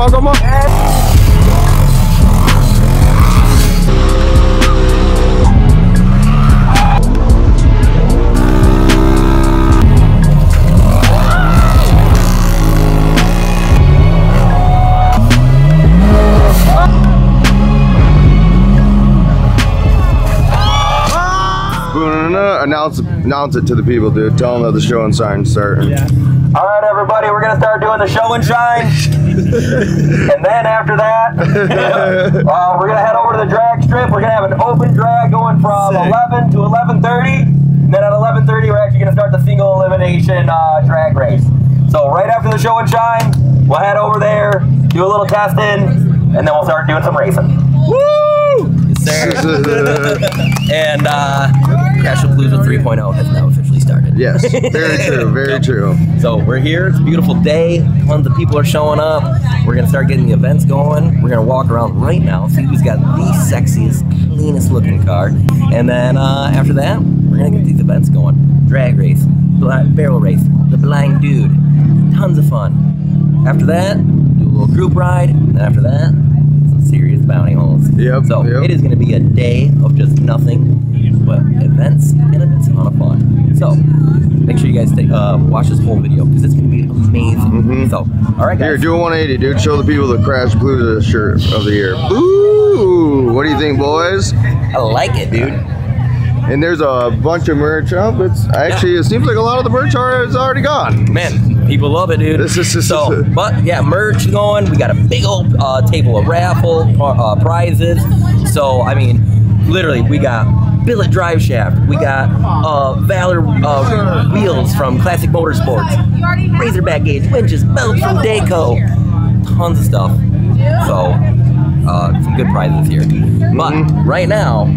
on, come on. Announce it to the people, dude. Tell them that the show and sign starts. Yeah. All right, everybody, we're gonna start doing the show and shine, and then after that, we're gonna head over to the drag strip. We're gonna have an open drag going from 11 to 11:30. And then at 11:30, we're actually gonna start the single elimination drag race. So right after the show and shine, we'll head over there, do a little testing, and then we'll start doing some racing. Woo! And Crashapalooza 3.0 has now officially started. Yes, very true, very true. So we're here, it's a beautiful day, tons of people are showing up. We're gonna start getting the events going. We're gonna walk around right now, see who's got the sexiest, cleanest looking car. And then after that, we're gonna get these events going. Drag race, barrel race, the blind dude, tons of fun. After that, do a little group ride, and after that, serious bounty holes. Yep, so it is going to be a day of just nothing but events and a ton of fun. So make sure you guys watch this whole video because it's going to be amazing. So all right, guys. Here, do a 180, dude. Show the people the Crashapalooza shirt of the year. Ooh, what do you think, boys? I like it, dude. And there's a bunch of merch up. It's actually, it seems like a lot of the merch is already gone. Man, people love it, dude. So, but yeah, merch going. We got a big old table of raffle prizes. So, I mean, literally, we got billet drive shaft. We got Valor wheels from Classic Motorsports. Razorback gauge winches, belts from Dayco. Tons of stuff. So, some good prizes here. But right now,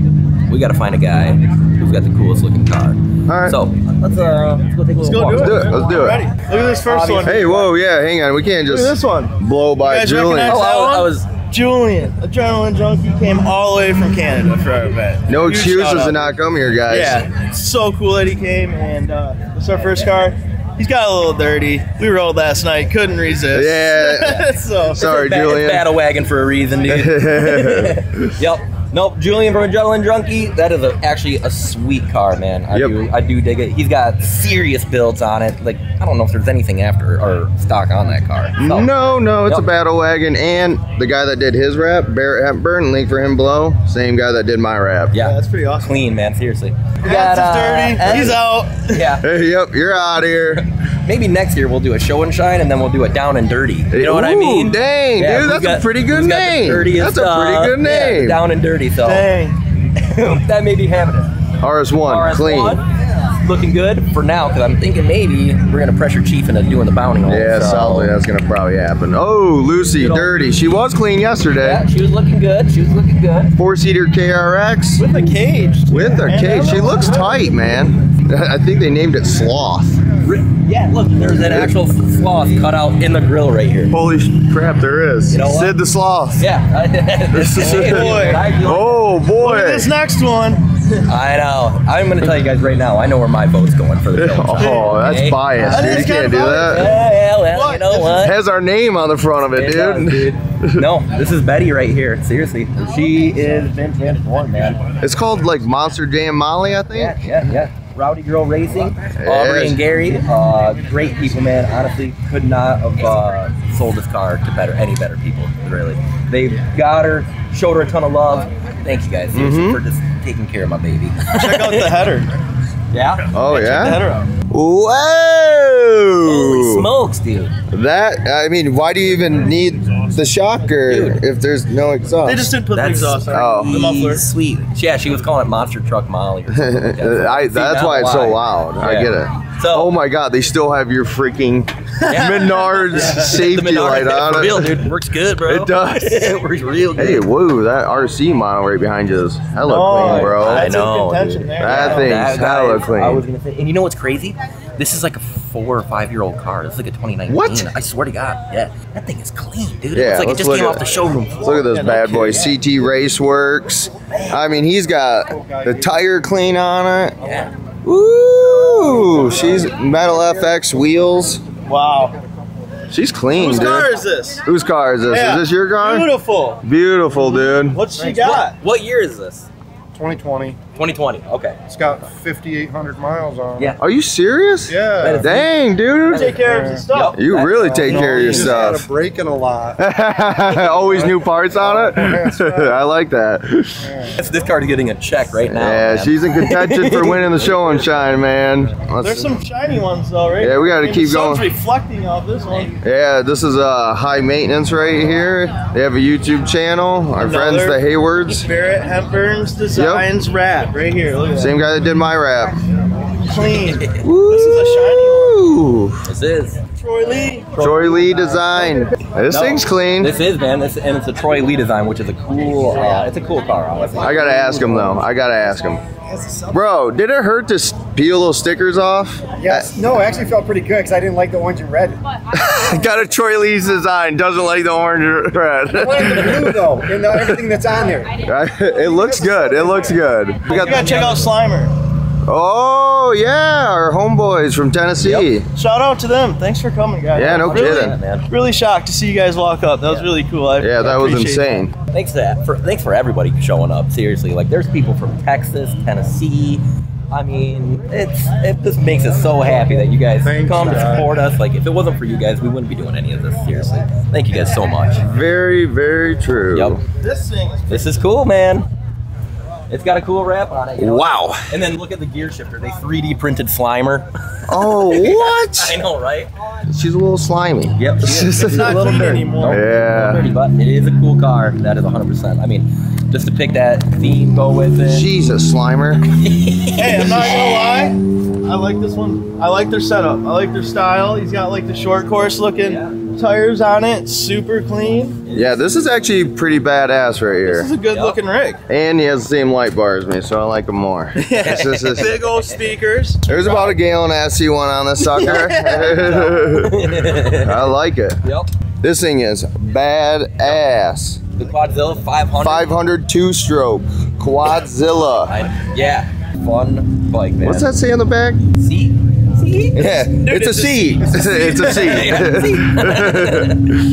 we gotta find a guy who's got the coolest looking car. All right. So let's go take a little walk. Let's do it. Ready. Look at this first one. Hey, whoa, yeah, hang on. We can't just blow by Julian. Oh, I was Julian, Adrenaline Junkie, came all the way from Canada for our event. No excuses to not come here, guys. Yeah, it's so cool that he came, and it's our first car. He's got a little dirty. We rolled last night. Couldn't resist. Yeah. So sorry, Julian. Battle wagon for a reason, dude. Yep. Nope, Julian from Adrenaline Junkie. That is actually a sweet car, man. I do dig it. He's got serious builds on it. Like, I don't know if there's anything after or stock on that car. So, no, it's a battle wagon. And the guy that did his wrap, Barrett Hepburn, link for him below. Same guy that did my wrap. Yeah, that's pretty awesome. Clean, man. Seriously. We got, dirty. He's out. Yeah. Hey, yep, you're out here. Maybe next year we'll do a show and shine, and then we'll do a down and dirty. You know what I mean? Dang, yeah, dude, that's a pretty good name. That's a pretty good name. Yeah, down and dirty, so. Dang. That may be happening. RS1, clean. Looking good for now, because I'm thinking maybe we're going to pressure Chief into doing the bounty hole. Yeah, solidly, that's going to probably happen. Oh, Lucy, dirty. She was clean yesterday. Yeah, she was looking good. She was looking good. Four-seater KRX. With a cage. With a cage. She looks tight, man. I think they named it Sloth. Yeah, look, there's an actual sloth cut out in the grill right here. Holy crap, there is. You know what? Sid the Sloth. Yeah. Oh, boy. Look at this next one. I know. I'm going to tell you guys right now, I know where my vote's going for the show. Oh, that's biased. You can't do that. Yeah, well, you know what? It has our name on the front of it, dude. No, this is Betty right here. Seriously. She is been transformed, man. It's called, like, Monster Jam Molly, I think? Yeah. Rowdy Girl Racing, Aubrey and Gary, great people, man. Honestly, could not have sold this car to any better people, really. They got her, showed her a ton of love. Thank you guys for just taking care of my baby. Check out the header. Yeah? Oh, yeah? Check the header out. Whoa! Holy smokes, dude. That, I mean, why do you even need the shocker if there's no exhaust? They just didn't put the exhaust on the muffler. Sweet. Yeah, she was calling it Monster Truck Molly or something like that. That's why it's so loud. Yeah. I get it. So, oh my God, they still have your freaking Menards safety light on it. Real, dude. Works good, bro. It does. It works real good. Hey, whoa, that RC model right behind you is hella clean, bro. I know. That thing's hella clean. I was gonna say, and you know what's crazy? This is like a 4- or 5-year-old car. It's like a 2019. What? I swear to God. Yeah. That thing is clean, dude. Yeah, it's like it just came off the showroom floor. Look at those bad boys. Yeah. CT Raceworks. I mean, he's got the tire clean on it. Yeah. Ooh, she's Metal FX wheels. Wow. She's clean, dude. Whose car is this? Whose car is this? Yeah. Is this your car? Beautiful. Beautiful, dude. What's she got? What year is this? 2020. 2020, okay. It's got 5,800 miles on it. Yeah. Are you serious? Yeah. Dang, dude. You take care of your stuff. Yep. You really take care of your stuff. You just got a brake and a lot. Always new parts on it? That's right. I like that. Yeah. This car is getting a check right now. Yeah, man. She's in contention for winning the show and shine, man. There's some shiny ones though, right? Yeah, we got to keep going. The sun's reflecting off this one. Yeah, this is high maintenance right here. They have a YouTube channel. Our friends, the Haywards. Spirit Hemphreys Designs Rap. Right here, look at that. Same guy that did my wrap. Clean. Woo. This is a shiny one. This is Troy Lee. Troy Lee Design. This thing's clean. This is, man. This, and it's a Troy Lee design, which is a cool. It's a cool car. Honestly. I gotta ask him though. I gotta ask him. Bro, did it hurt to peel those stickers off? Yes. No, it actually felt pretty good because I didn't like the orange and red. Got a Troy Lee's design, doesn't like the orange and red. I wanted the blue though, and everything that's on there. It looks good. It looks good. We got to check out Slimer. Oh yeah, our homeboys from Tennessee. Yep. Shout out to them. Thanks for coming, guys. Yeah, no kidding, man. Really shocked to see you guys walk up. That was really cool. Yeah, that was insane. That. Thanks for everybody showing up. Seriously, like there's people from Texas, Tennessee. I mean, it just makes us so happy that you guys come to support us. Like, if it wasn't for you guys, we wouldn't be doing any of this. Seriously, thank you guys so much. Very, very true. Yep. This is cool, man. It's got a cool wrap on it. You know? Wow. And then look at the gear shifter. They 3D printed Slimer. Oh, what? I know, right? She's a little slimy. Yep. She's not clean anymore. Yeah. But it is a cool car. That is 100%. I mean, just to pick that theme, go with it. She's a Slimer. Hey, I'm not going to lie. I like this one. I like their setup. I like their style. He's got like the short course looking. Yeah. Tires on it, super clean. Yeah, this is actually pretty badass right here. This is a good looking rig. And he has the same light bar as me, so I like him more. Big old speakers. There's about a gallon SC1 on this sucker. I like it. Yep. This thing is badass. The Quadzilla 500. 500 two-stroke Quadzilla. Yeah, fun bike, man. What's that say on the back? See? Yeah, it's a C. It's a C.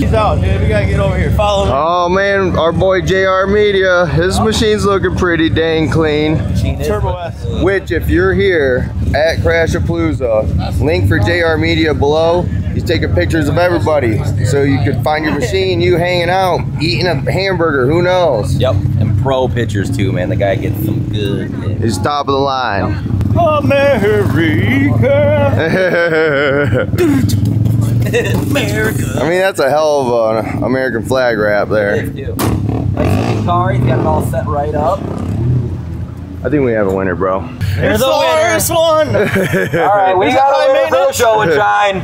He's out, dude. We gotta get over here. Follow him. Oh man, our boy JR Media. His machine's looking pretty dang clean. Turbo S. Which, if you're here at Crashapalooza, link for JR Media below. He's taking pictures of everybody, so you could find your machine, you hanging out, eating a hamburger. Who knows? Yep, and pro pictures too, man. The guy gets some good. He's top of the line. Yep. America. America. I mean, that's a hell of an American flag wrap there. Nice car, he's got it all set right up. I think we have a winner, bro. There's the first one. All right, we got a winner for the show and shine.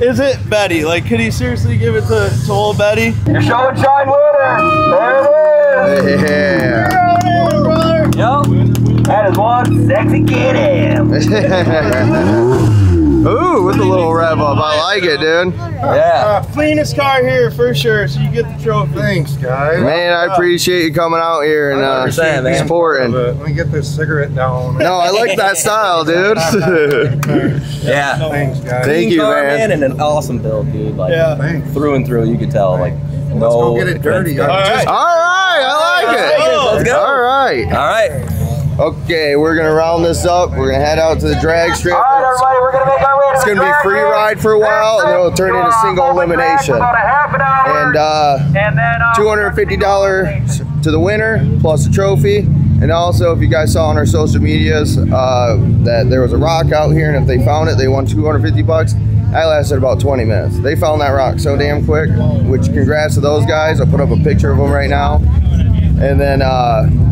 Is it Betty? Like, could he seriously give it to old Betty? Your show and shine winner. There it is. Yeah. You're on brother. Yo. That is one sexy Can-Am. Ooh, with a little rev up. I like it, dude. Yeah. Cleanest car here for sure, so you get the trophy. Thanks, guys. Man, I appreciate you coming out here and supporting. Let me get this cigarette down. No, I like that style, dude. Yeah. Thanks, guys. Thank you, man. And an awesome build, dude. Like, thanks. Through and through, you could tell. Like, let's go get it dirty. All right. All right. I like it. Let's go. All right. All right. Okay, we're gonna round this up. We're gonna head out to the drag strip. All right, everybody, we're gonna make our way to the drag strip. It's gonna be free ride for a while, and then it'll turn into single elimination. And $250 to the winner plus a trophy. And also, if you guys saw on our social medias that there was a rock out here, and if they found it, they won $250. I lasted about 20 minutes. They found that rock so damn quick. Which, congrats to those guys. I'll put up a picture of them right now. And then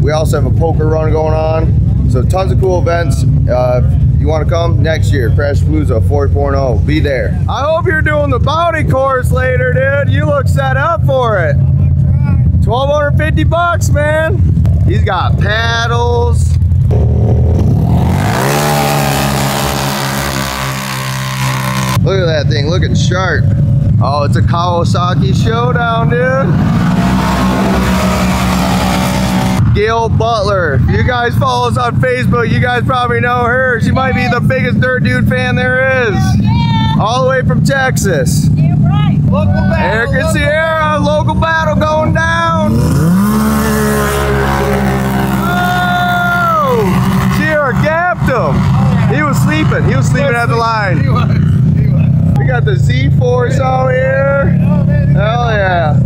we also have a poker run going on. So tons of cool events. If you want to come next year, Crashapalooza 4.0, be there. I hope you're doing the bounty course later, dude. You look set up for it. $1,250, man. He's got paddles. Look at that thing, looking sharp. Oh, it's a Kawasaki showdown, dude. Gail Butler. If you guys follow us on Facebook, you guys probably know her. She might be the biggest Dirt Dude fan there is. All the way from Texas. Damn right. Local battle. Eric and Sierra, local battle going down. Oh! Sierra gapped him. Oh, yeah. He was sleeping. He was sleeping at the line. He was. He was. We got the Z-Force out here. Oh, man. Hell yeah.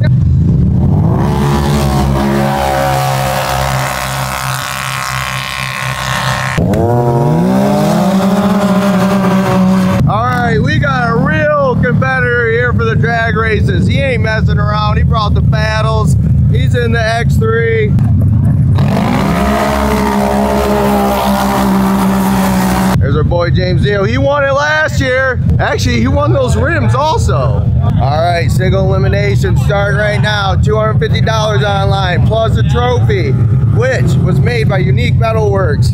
Drag races. He ain't messing around. He brought the battles. He's in the X3. There's our boy James Neal. He won it last year. Actually, he won those rims also. All right, single elimination starting right now. $250 online plus a trophy, which was made by Unique Metalworks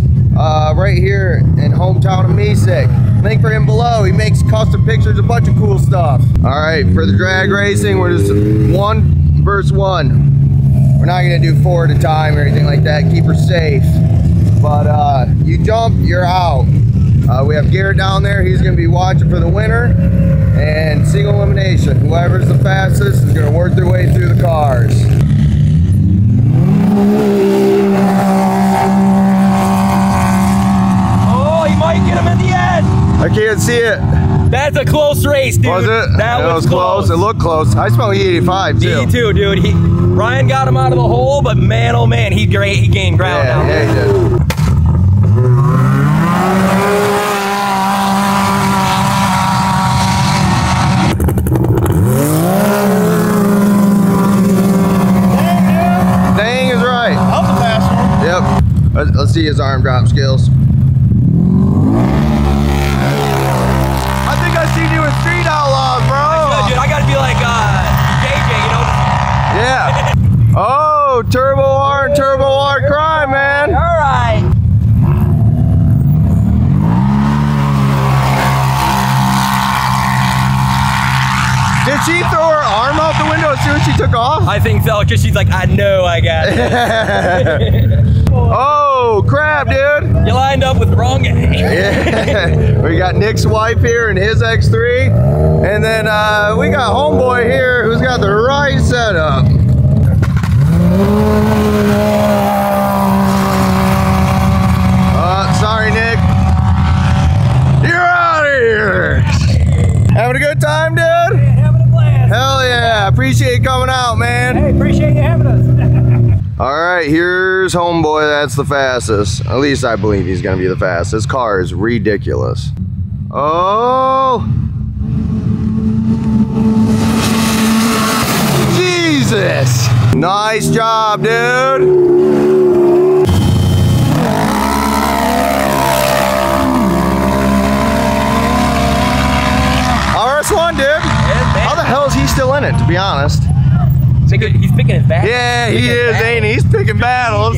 right here in hometown of Mesec. Link for him below. He makes custom pictures, a bunch of cool stuff. All right, for the drag racing, we're just 1 versus 1. We're not gonna do 4 at a time or anything like that. Keep her safe. But you jump, you're out. We have Garrett down there. He's gonna be watching for the winner. And single elimination. Whoever's the fastest is gonna work their way through the cars. Oh, he might get him in the end. I can't see it. That's a close race, dude. Was it? That was close. It looked close. I smell E85 too. Me too, dude. Ryan got him out of the hole, but man, oh man, he gained ground. Yeah, yeah, he did. Dang is right. That was a fast one. Yep. Let's see his arm drop skills. Oh, Turbo R crime, man. All right. Did she throw her arm out the window as soon as she took off? I think so, because she's like, I know I got it. Oh, crap, dude. You lined up with the wrong guy. Yeah. We got Nick's wife here and his X3. And then we got homeboy here who's got the right setup. Sorry, Nick. You're out of here. Having a good time, dude? Yeah, having a blast. Hell yeah. Appreciate you coming out, man. Hey, appreciate you having us. All right, here's homeboy. That's the fastest. At least I believe he's going to be the fastest. This car is ridiculous. Oh. Jesus. Nice job, dude. RS1, dude. How the hell is he still in it, to be honest? He's picking his battles. Yeah, he is, ain't he? He's picking battles.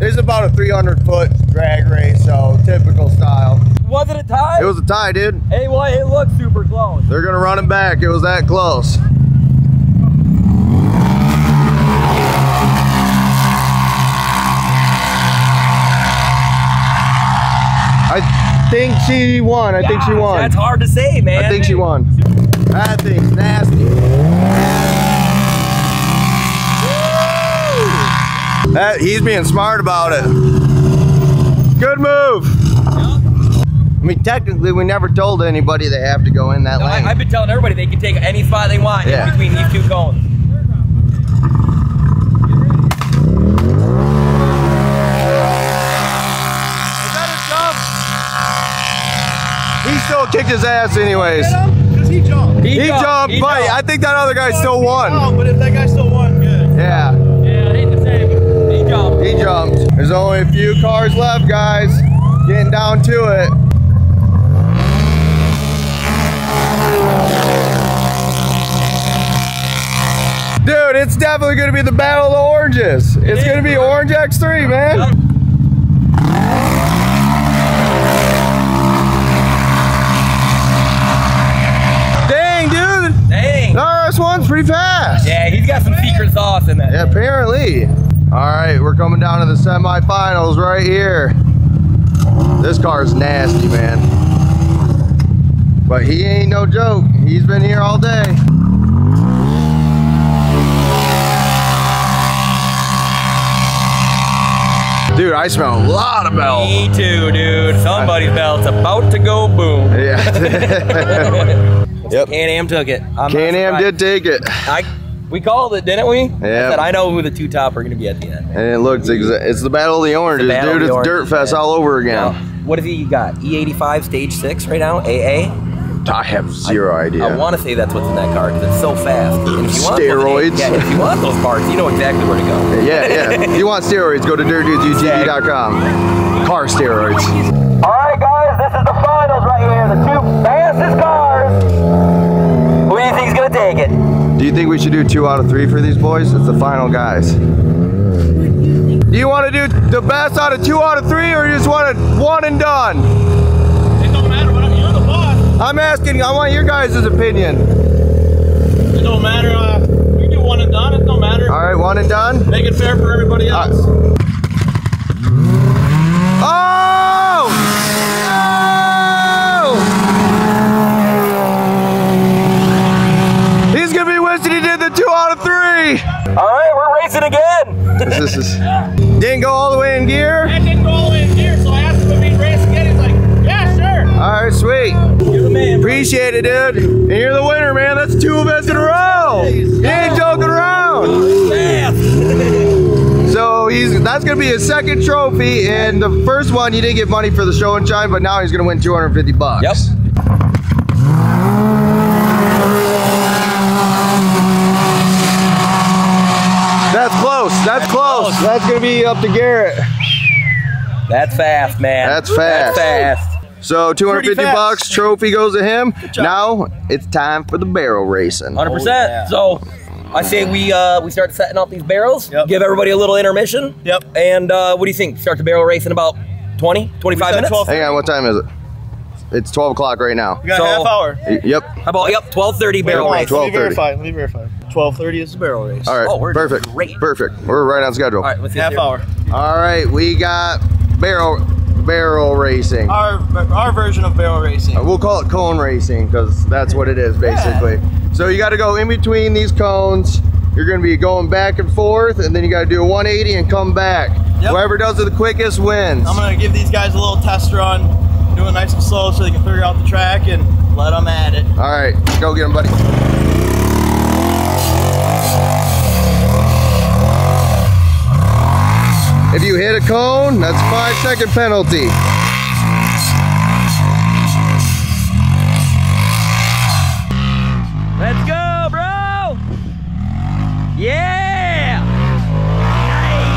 It's about a 300-foot drag race, so typical style. Was it a tie? It was a tie, dude. Hey, well, it looked super close. They're gonna run it back. It was that close. I think she won. I think she won. That's hard to say, man. I think she won. That thing's nasty. He's being smart about it. Good move. Yep. I mean, technically, we never told anybody they have to go in that lane. I've been telling everybody they can take any spot they want in between these two cones. Is that a jump? He still kicked his ass anyways. Because he jumped. He jumped, but I think that other guy still won. No, but if that guy still won, good. Yeah. He jumped. There's only a few cars left, guys. Getting down to it. Dude, it's definitely going to be the battle of the oranges. It's going to be orange X3, man. Dang, dude. Dang. RS1's pretty fast. Yeah, he's got some secret sauce in that. Yeah, apparently. All right, we're coming down to the semifinals right here. This car is nasty, man. But he ain't no joke. He's been here all day. Dude, I smell a lot of bells. Me too, dude. Somebody's bell's about to go boom. Yeah. Yep. Can-Am took it. Can-Am did take it. We called it, didn't we? Yeah. I said, I know who the two top are going to be at the end. And it looks exact. It's the Battle of the Oranges, dude. It's Dirt Fest all over again. Now, what have you got? E85 Stage 6 right now? AA? I have zero idea. I want to say that's what's in that car because it's so fast. And if you want steroids. If you want those parts, you know exactly where to go. Yeah. If you want steroids, go to dirtdudesutv.com. Car steroids. All right, guys, this is the finals right here. The two fastest cars. Who do you think's gonna take it? Do you think we should do 2 out of 3 for these boys? It's the final guys. Do you want to do the best out of 2 out of 3, or you just want it 1 and done? I'm asking, I want your guys' opinion. It don't matter, we do 1 and done, it don't matter. All right, 1 and done. Make it fair for everybody else. Oh! No! He's gonna be wishing he did the 2 out of 3. All right, we're racing again. This is, didn't go all the way in gear. That didn't go all the way in gear, so I asked him if he'd race again. He's like, yeah, sure. All right, sweet. Appreciate it, dude. And you're the winner, man. That's 2 events in a row. He ain't joking around. So that's gonna be his second trophy, and the first one he didn't get money for the show and shine, but now he's gonna win $250. Yep. That's close. That's close. That's gonna be up to Garrett. That's fast, man. That's fast. So $250, trophy goes to him. Now it's time for the barrel racing. 100%. So I say we start setting up these barrels, give everybody a little intermission. Yep. And what do you think? Start the barrel race in about 20, 25 minutes? 12:30. Hang on, what time is it? It's 12 o'clock right now. You got a half hour. Yep. How about, 12:30 barrel race. Let me verify. 12:30 is the barrel race. All right, we're perfect. Great. Perfect, we're right on schedule. All right, let's half hour. All right, we got barrel racing. Our version of barrel racing. We'll call it cone racing because that's what it is basically. Yeah. So you got to go in between these cones. You're going to be going back and forth, and then you got to do a 180 and come back. Yep. Whoever does it the quickest wins. I'm going to give these guys a little test run, do it nice and slow so they can figure out the track and let them at it. All right, go get them, buddy. If you hit a cone, that's a 5-second penalty. Let's go, bro! Yeah! Nice!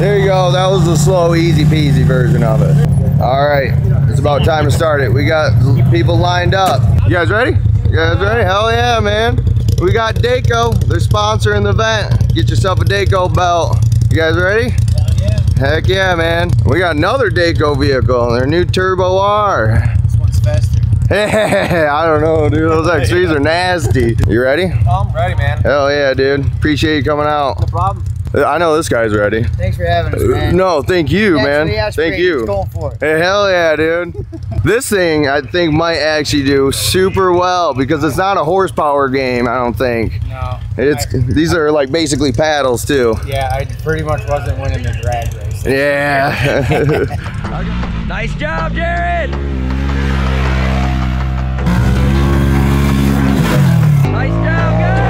There you go, that was the slow, easy peasy version of it. All right, it's about time to start it. We got people lined up. You guys ready? Yeah, that's right. Hell yeah, man. We got Dayco. They're sponsoring the event. Get yourself a Dayco belt. You guys ready? Hell yeah. Heck yeah, man. We got another Dayco vehicle, their new Turbo R. This one's faster. Hey, I don't know, dude. Those X3s are nasty. You ready? Oh, I'm ready, man. Hell yeah, dude. Appreciate you coming out. No problem. I know this guy's ready. Thanks for having us, man. No, thank you, man. Thank you. It's going for it. Hey, hell yeah, dude. This thing, I think, might actually do super well because it's not a horsepower game, I don't think. No. These are like basically paddles, too. Yeah, I pretty much wasn't winning the drag race. Yeah. Nice job, Jared. Nice job, guys.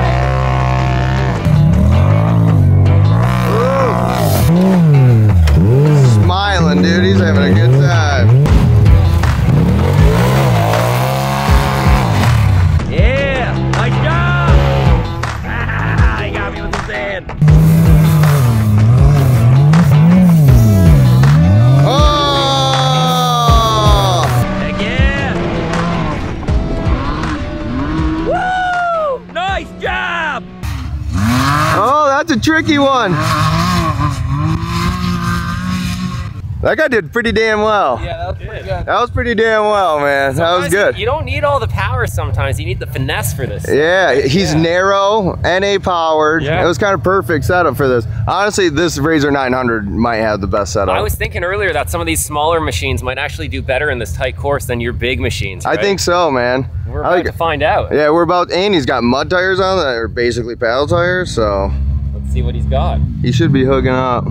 Smiling, dude, he's having a good time. Yeah, nice job! Ah, he got me with the sand. Oh! Heck yeah! Woo! Nice job! Oh, that's a tricky one. That guy did pretty damn well. Yeah, that was pretty good. That was pretty damn well, man. Sometimes that was good. You don't need all the power sometimes. You need the finesse for this. Yeah, he's narrow, NA powered. Yeah. It was kind of perfect setup for this. Honestly, this Razor 900 might have the best setup. I was thinking earlier that some of these smaller machines might actually do better in this tight course than your big machines, right? I think so, man. We're about to find out. Yeah, we're about, and he's got mud tires on that are basically paddle tires, so. Let's see what he's got. He should be hooking up.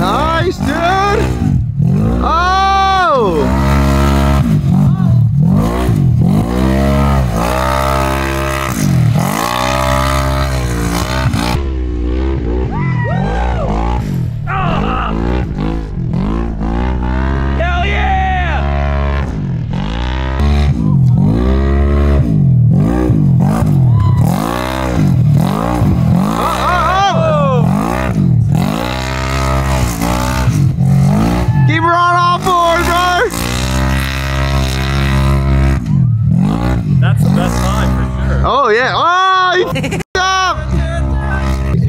Nice, dude! Oh! Hell yeah! Oh yeah! Oh, he f***ed up!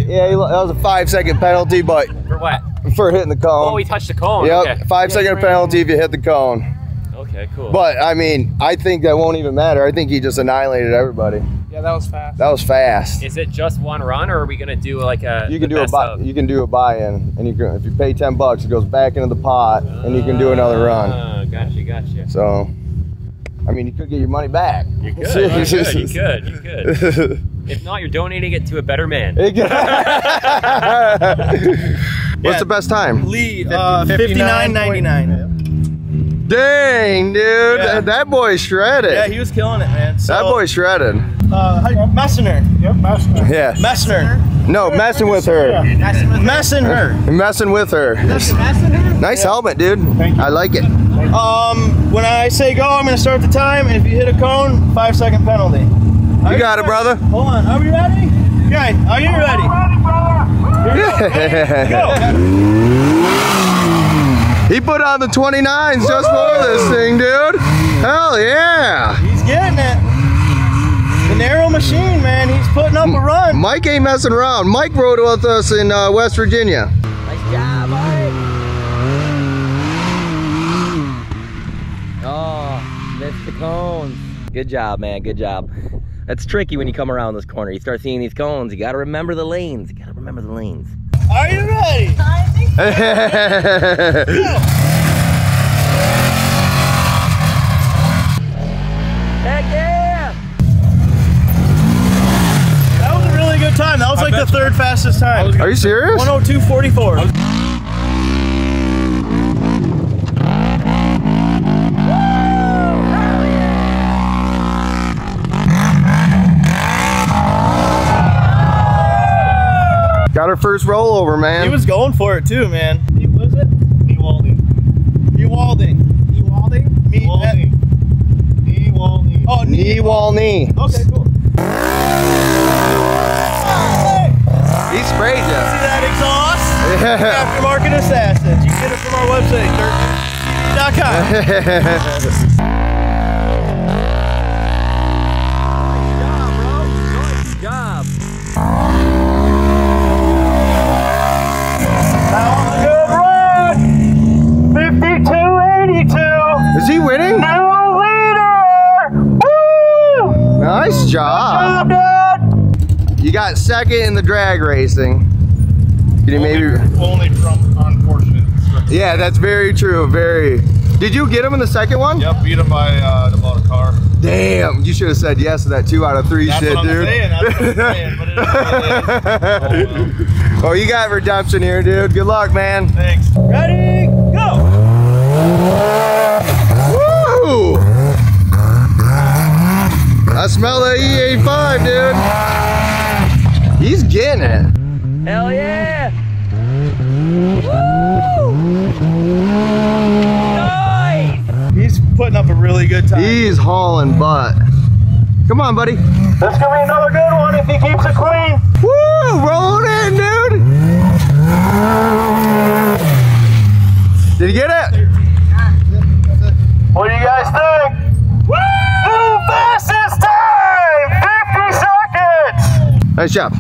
Yeah, that was a 5-second penalty, but for what? For hitting the cone. Oh, he touched the cone. Yep, okay. 5-second penalty if you hit the cone. Okay, cool. But I mean, I think that won't even matter. I think he just annihilated everybody. Yeah, that was fast. That was fast. Is it just one run, or are we gonna do like a? You can do a buy. You can do a buy-in, and you can, if you pay $10, it goes back into the pot, and you can do another run. Gotcha, gotcha. So. I mean, you could get your money back. You could, you could. If not, you're donating it to a better man. What's the best time? Lee, 59.99. Dang, dude, that boy shredded. Yeah, he was killing it, man. So, that boy shredded. Messing her. Yep, messing her. Yeah. Messing her. No, messing with her. Messing her. Messing with her. Nice helmet, dude. Thank you. I like it. When I say go, I'm gonna start the time, and if you hit a cone, 5-second penalty. You got it, brother. Hold on, are we ready? Okay, are you ready? Here we go. He put on the 29s just for this thing, dude. Hell yeah. He's getting it. The narrow machine, man, he's putting up a run. Mike ain't messing around. Mike rode with us in West Virginia. Nice job, Mike. The cones. Good job, man. Good job. That's tricky when you come around this corner. You start seeing these cones. You gotta remember the lanes. You gotta remember the lanes. Are you ready? I think so. Heck yeah! That was a really good time. That was like the third fastest time. Are you serious? 102.44. Got our first rollover, man. He was going for it too, man. He was it? Knee wall knee. Oh, knee wall knee. Okay, cool. He sprayed you. See that exhaust? Yeah. Aftermarket Assassins. You can get it from our website, dirtdudesutv.com. Is he winning? New leader! Woo! Nice job. Good job, dude. You got second in the drag racing. Can you only from unfortunate circumstances. Yeah, that's very true. Very. Did you get him in the second one? Yep, beat him by about a car. Damn, you should have said yes to that 2 out of 3 that's shit, dude. That's what I'm saying, but it is. Oh, well. Oh, you got redemption here, dude. Good luck, man. Thanks. Ready? Go! I smell the E85, dude. He's getting it. Hell yeah. Woo! Nice. He's putting up a really good time. He's hauling butt. Come on, buddy. That's gonna be another good one if he keeps it clean. Woo! Roll it in, dude. Did he get it? What do you guys think? Woo! Fastest time! 50 seconds! Nice job.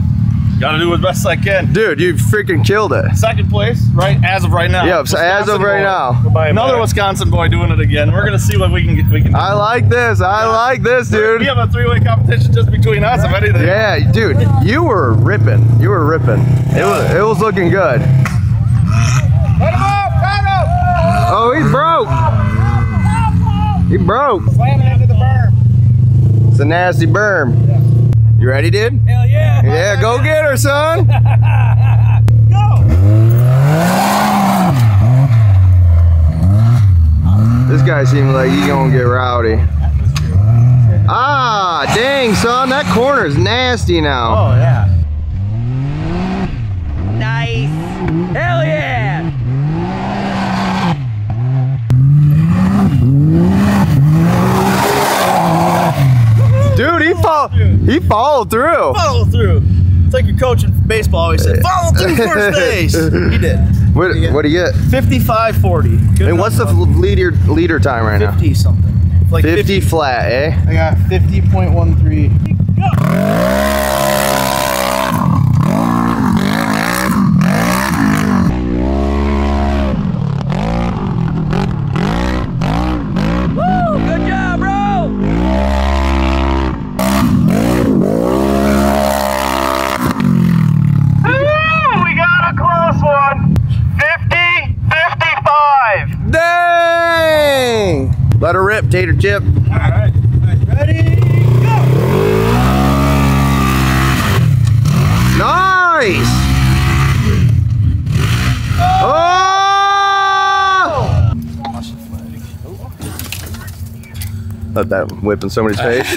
Gotta do as best I can. Dude, you freaking killed it. Second place, right, as of right now. Yeah, so as of right now. Another Wisconsin boy doing it again. We're gonna see what we can get. I like this. I like this, dude. We have a three-way competition just between us, if anything. Yeah, dude, you were ripping. You were ripping. It was looking good. Let him up! Got him! Oh, he's broke. He broke. Slamming into the berm. It's a nasty berm. Yeah. You ready, dude? Hell yeah! Yeah, go get her, son! Go! This guy seems like he's gonna get rowdy. Ah, dang, son, that corner is nasty now. Oh, yeah. Nice! Hell yeah! Dude, he followed through. Follow through. It's like your coach in baseball always said, follow through first base. He did. What do you get? 55.40. And what's the leader time right now? 50 something. Like 50 flat, eh? I got 50.13. Let her rip, tater chip. All right. Ready, go! Nice! Oh! Let that whip in somebody's face.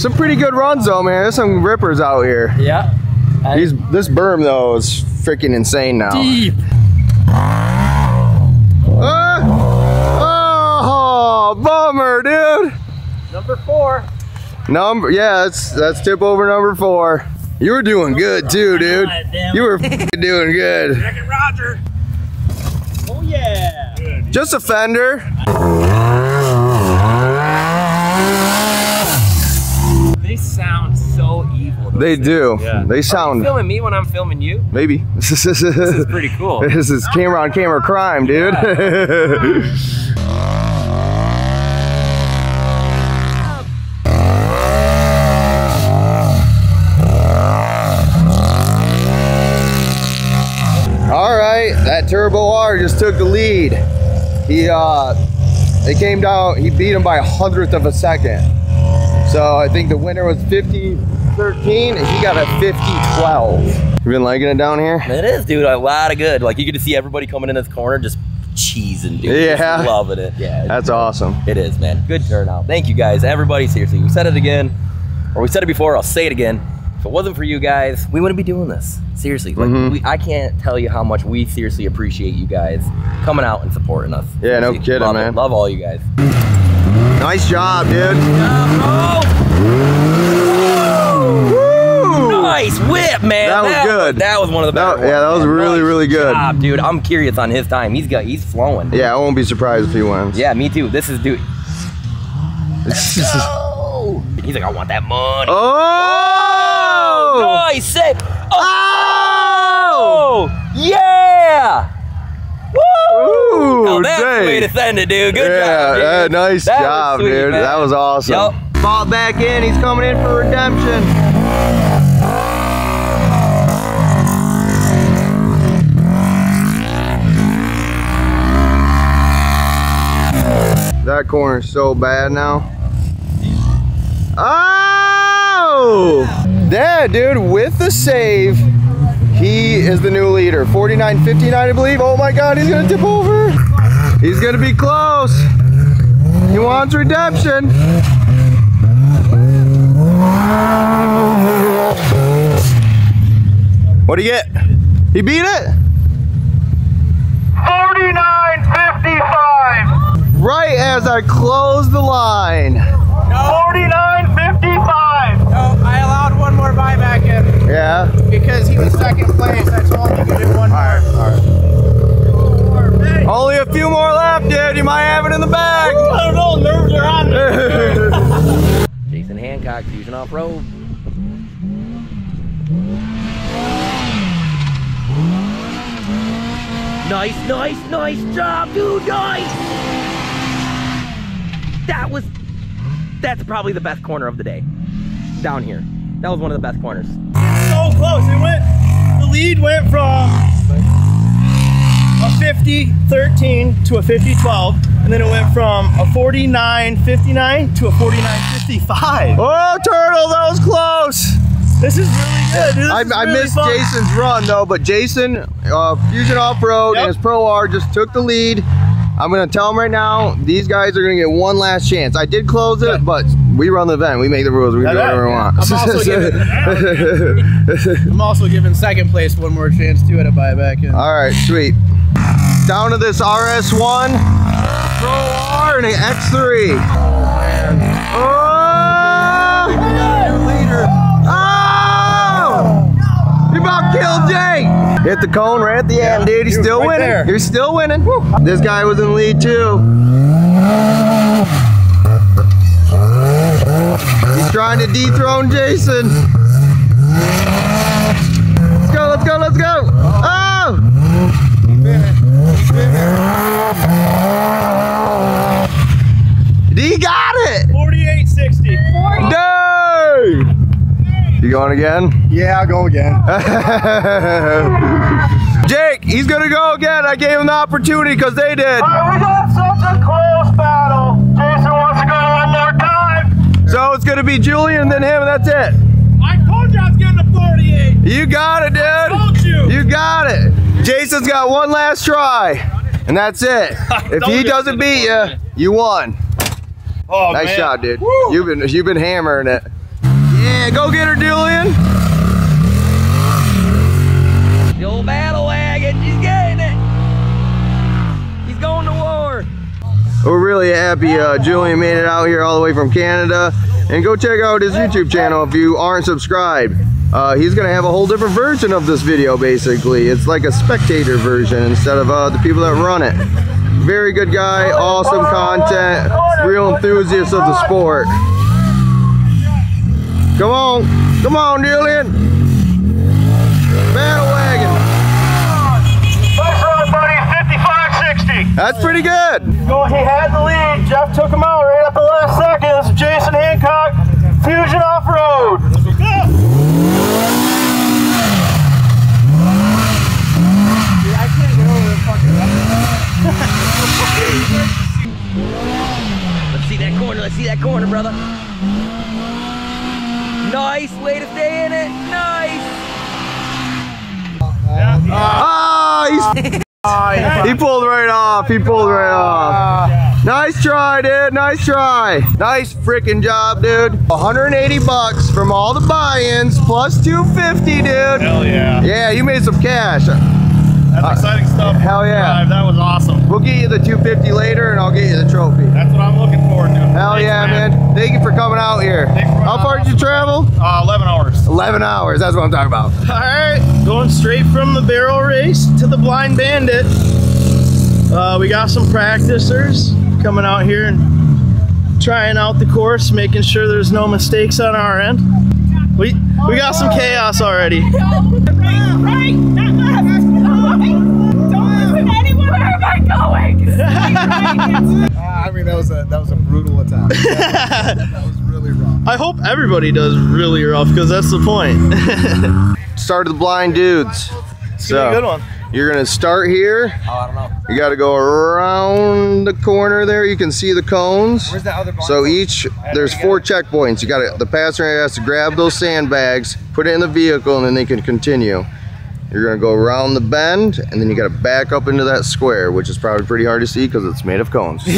Some pretty good runs though, man. There's some rippers out here. Yeah. This berm though is freaking insane now. Deep. Bummer, dude. Number four. Yeah, that's tip over number four. You were doing good too, dude. You were doing good. Second Roger. Oh yeah. Good. Just a fender. They sound so evil. They do. Yeah. They sound. Are you filming me when I'm filming you? Maybe. This is pretty cool. This is camera on camera crime, dude. Yeah. That Turbo R just took the lead. They came down, he beat him by 1/100 of a second. So I think the winner was 50.13 and he got a 50.12. You've been liking it down here? It is, dude, a lot of good. Like you get to see everybody coming in this corner just cheesing, dude. Yeah. Just loving it. Yeah. That's awesome. It is, man. Good turnout. Thank you guys. Everybody, seriously, we said it again, or we said it before, I'll say it again. If it wasn't for you guys, we wouldn't be doing this. Seriously, like I can't tell you how much we seriously appreciate you guys coming out and supporting us. Yeah, seriously, no kidding, man. Love all you guys. Nice job, dude. Woo! Nice whip, man. That was good. That was one of the better ones. Yeah, that was really good. Job, dude. I'm curious on his time. He's flowing. Yeah, I won't be surprised if he wins. Yeah, me too. This is dude. He's like, I want that money. Oh! Nice save! Oh! Yeah! Woo! Now that's the way to send it, dude. Good job, dude. Yeah, nice job, dude. That was awesome. Yep. Ball back in. He's coming in for redemption. That corner is so bad now. Oh! Yeah, dude, with the save, he is the new leader. 49.59, I believe. Oh my God, he's gonna tip over. He's gonna be close. He wants redemption. What do you get? He beat it? 49.55. Right as I close the line. No. 49.55. No, I allowed one more buyback in. Yeah? Because he was second place. I told him to give him one more. All right. Only a few more left, dude. You might have it in the bag. Ooh, I don't know. Nerves are on there. Jason Hancock, Fusion Off Road. Nice, nice, nice job, dude, nice! That's probably the best corner of the day. Down here. That was one of the best corners. So close, the lead went from a 50-13 to a 50-12, and then it went from a 49-59 to a 49-55. Oh, Turtle, that was close! This is really good, dude. I really missed Jason's run though, but Jason, Fusion Off Road and his Pro R just took the lead. I'm gonna tell them right now, these guys are gonna get one last chance. I did close it, but we run the event, we make the rules, we do whatever we want. I'm also giving second place one more chance too at a buyback. All right, sweet. Down to this RS1, Pro R, and an X3. Oh, man. Kill Jake! Hit the cone right at the end, dude. He's still winning. There. He's still winning. Woo. This guy was in the lead too. He's trying to dethrone Jason. Let's go, let's go, let's go! Oh! Keep in it. Keep in it. He got it! 48-60. Dude! You going again? Yeah, I'll go again. Jake, he's gonna go again. I gave him the opportunity because they did. Alright, we got such a close battle. Jason wants to go one more time. So it's gonna be Julian, then him, and that's it. I told you I was getting to 48. You got it, dude. I told you. You got it. Jason's got one last try, and that's it. If he doesn't beat you, you won. Oh, nice shot, dude. Woo. You've been hammering it. Yeah, go get her, Julian. The old battle wagon, she's getting it. He's going to war. We're really happy Julian made it out here all the way from Canada. And go check out his YouTube channel if you aren't subscribed. He's gonna have a whole different version of this video, basically. It's like a spectator version instead of the people that run it. Very good guy, awesome content, real enthusiast of the sport. Come on, come on, Julian. Battle wagon. First round, buddy, 55-60. That's pretty good. He had the lead. Jeff took him out right at the last seconds. Jason Hancock, Fusion Off Road. Dude, I can't get over the fucking Let's see that corner. Let's see that corner, brother. Nice way to stay in it. Nice. He pulled right off. He pulled right off. Nice try, dude. Nice try. Nice freaking job, dude. 180 bucks from all the buy-ins plus 250, dude. Hell yeah. Yeah, you made some cash. That's exciting stuff. Hell yeah. That was awesome. We'll get you the 250 later and I'll get you the trophy. That's what I'm looking forward to. Hell Thanks, man. Thank you for coming out here. How far did you travel? 11 hours. 11 hours. That's what I'm talking about. All right. Going straight from the barrel race to the blind bandit. We got some practicers coming out here and trying out the course, making sure there's no mistakes on our end. We got some chaos already. I mean, that was a brutal attack. That was really rough. I hope everybody does really rough because that's the point. Start of the blind dudes. So good one. You're gonna start here. Oh, I don't know. You got to go around the corner there. You can see the cones. Where's that other blind? So each there's four checkpoints. You got the passenger has to grab those sandbags, put it in the vehicle, and then they can continue. You're gonna go around the bend, and then you gotta back up into that square, which is probably pretty hard to see because it's made of cones. A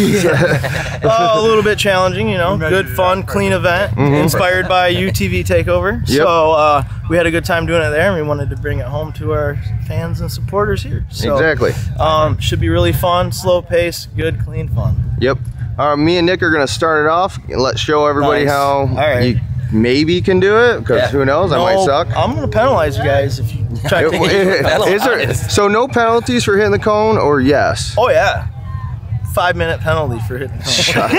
little bit challenging, you know. Good, fun, clean event, inspired by UTV Takeover. Yep. So we had a good time doing it there, and we wanted to bring it home to our fans and supporters here. So, exactly. Should be really fun, slow pace, good, clean fun. Yep. Me and Nick are gonna start it off. Let's show everybody how you maybe can do it, because who knows, I might suck. I'm gonna penalize you guys if you. So no penalties for hitting the cone, or yes? Oh yeah, 5-minute penalty for hitting the cone. Shut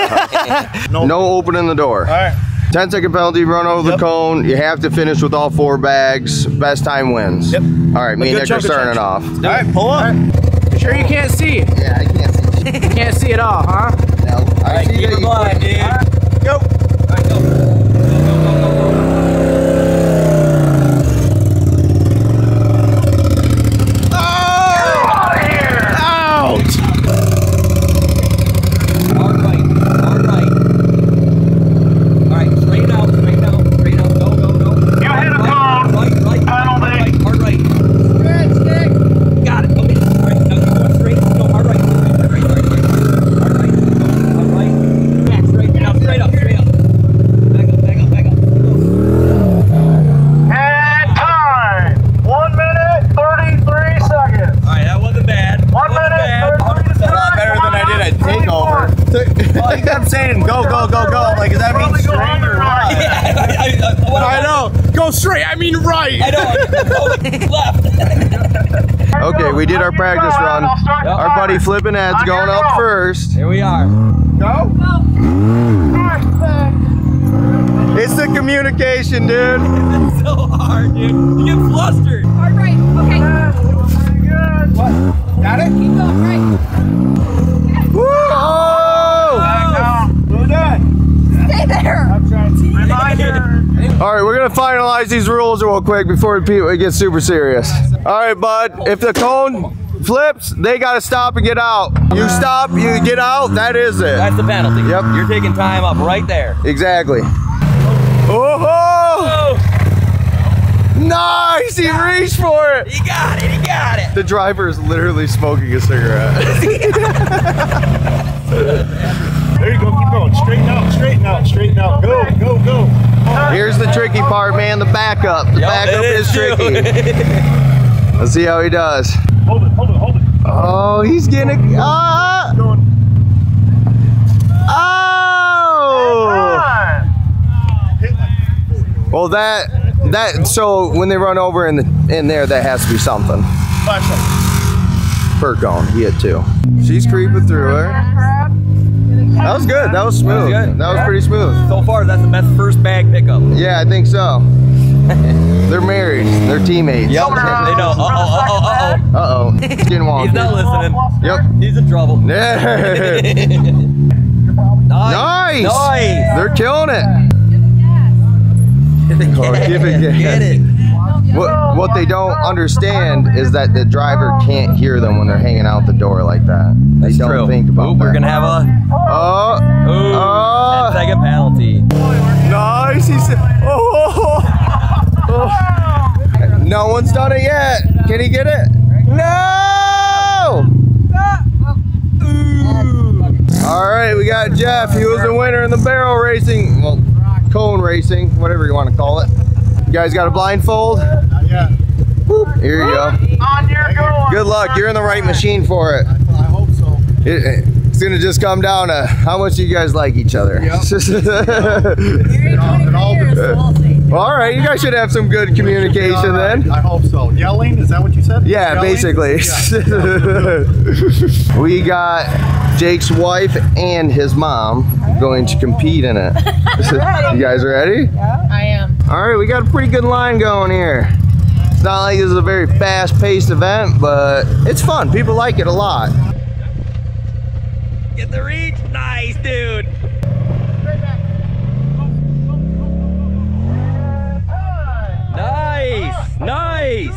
up. No opening the door. All right. 10-second penalty, run over the cone. You have to finish with all four bags. Best time wins. Yep. All right, me and Nick are starting it off. All right, pull up. You sure you can't see? Yeah, I can't see. You can't see at all, huh? No. All right, keep it blind, dude. All right, go. All right, go. We did our practice run. Our buddy Flippin' Head's going up first. Here we are. Go. It's the communication, dude. It's so hard, dude. You get flustered. All right. Okay. Pretty good. What? Got it? Keep going. Right. Woo! Oh! Move that. Stay there. I'm trying to. All right, we're gonna finalize these rules real quick before it gets super serious. All right, bud, if the cone flips, they gotta stop and get out. You stop, you get out, that is it. That's the penalty. Yep. You're taking time up right there. Exactly. Oh! Nice, he reached for it. He got it, he got it. The driver is literally smoking a cigarette. There you go, keep going. Straighten out, straighten out, straighten out. Go, go, go. Here's the tricky part, man, the backup. The backup is tricky. Let's see how he does. Hold it, hold it, hold it. Oh, he's getting it. Oh! Well, that, so when they run over in there, that has to be something. 5 seconds. Per cone, he had 2. She's creeping through her. That was good, that was smooth. That was pretty smooth. So far, that's the best first bag pickup. Yeah, I think so. They're married. They're teammates. Yep, they know. Uh-oh, uh-oh, uh-oh. Uh-oh. He's not listening. Yep. He's in trouble. Nice. Nice. They're killing it. Get it. What they don't understand is that the driver can't hear them when they're hanging out the door like that. They don't think about that. We're going to have a... Oh. 10-second penalty. Nice. He said... Oh. No one's done it yet. Can he get it? No! Ooh. All right, we got Jeff. He was the winner in the barrel racing. Well, cone racing, whatever you want to call it. You guys got a blindfold? Yeah. Here you go. Good luck. You're in the right machine for it. I hope so. It's going to just come down to how much you guys like each other. All right, you guys should have some good communication then. I hope so. Yelling, is that what you said? Yeah, yelling? Basically. Yeah. We got Jake's wife and his mom going to compete in it. You guys ready? Yeah, I am. All right, we got a pretty good line going here. It's not like this is a very fast-paced event, but it's fun. People like it a lot. Get the reach? Nice, dude. Nice!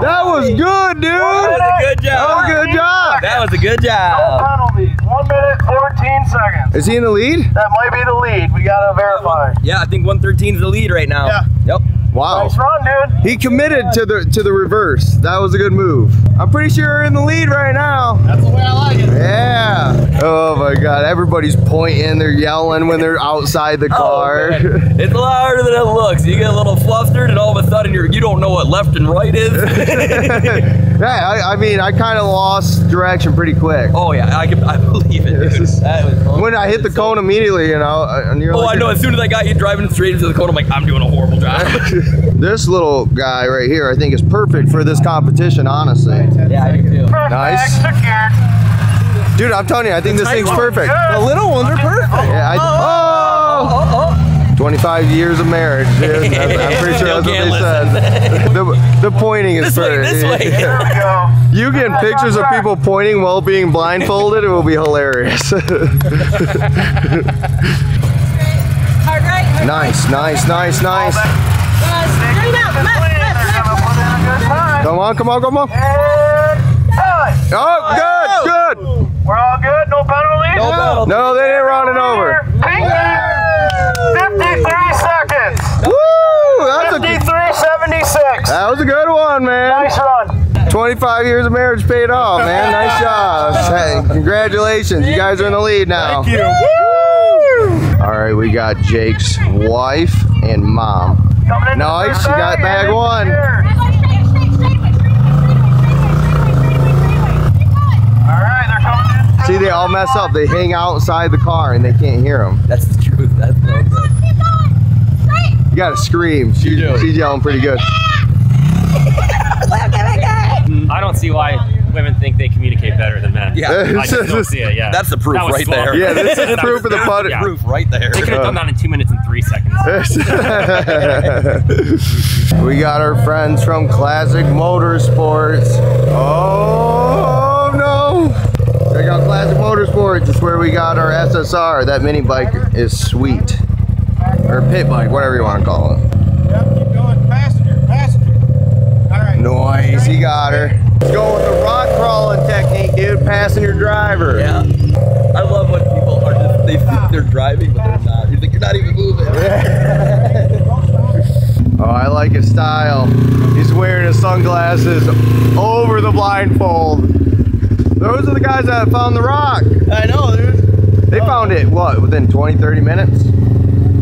That was good, dude! That was a good job! That was a good job! That was a good job! No penalties. 1 minute, 14 seconds. Is he in the lead? That might be the lead. We gotta verify. Yeah, I think 113 is the lead right now. Yeah. Yep. Wow. Nice run, dude. He committed to the reverse. That was a good move. I'm pretty sure we're in the lead right now. That's the way I like it. Yeah. Oh my God. Everybody's pointing. They're yelling when they're outside the car. Oh, it's a lot harder than it looks. You get a little flustered, and all of a sudden you don't know what left and right is. Yeah. I mean, I kind of lost direction pretty quick. Oh yeah. I believe it. Dude. That was fun. When I hit the cone immediately, you know. Oh, like, I know. As soon as I got you driving straight into the cone, I'm like, I'm doing a horrible job. This little guy right here, I think, is perfect for this competition, honestly. Yeah, I do. Nice. Dude, I'm telling you, I think this thing's perfect. The little ones are perfect. Yeah, oh! 25 years of marriage, dude. I'm pretty sure that's what they said. The pointing is for this way. There we go. You get pictures of people pointing while being blindfolded. It will be hilarious. Nice, nice, nice, nice. Come on, come on, come on. Oh, good, good. We're all good? No penalties? No penalties. No, they didn't run it over. 53 seconds. Woo! That's 53.76. That was a good one, man. Nice run. 25 years of marriage paid off, man. Nice job. Hey, congratulations. You guys are in the lead now. Thank you. Woo! All right, we got Jake's wife and mom. Nice. She got bag one. See, they all mess up. They hang outside the car and they can't hear them. That's the truth. That's the truth. Keep going. You gotta scream. She's yelling pretty good. I don't see why women think they communicate better than men. Yeah, I just don't see it. Yeah, that's the proof right there. Yeah, this is the proof of the putt. Yeah. Proof right there. They could have done that in 2 minutes and 3 seconds. We got our friends from Classic Motorsports. Oh no. Check out Classic Motorsports. It's where we got our SSR. That mini bike is sweet. Or pit bike, whatever you want to call it. Yep, keep going. Faster, faster. All right. Nice, he got her. Let's go with the rock crawling technique, dude. Passenger driver. Yeah. I love when people are just, they think they're driving, but they're not. You think you're not even moving. Oh, I like his style. He's wearing his sunglasses over the blindfold. Those are the guys that found the rock. I know, dude. They found it, what, within 20, 30 minutes?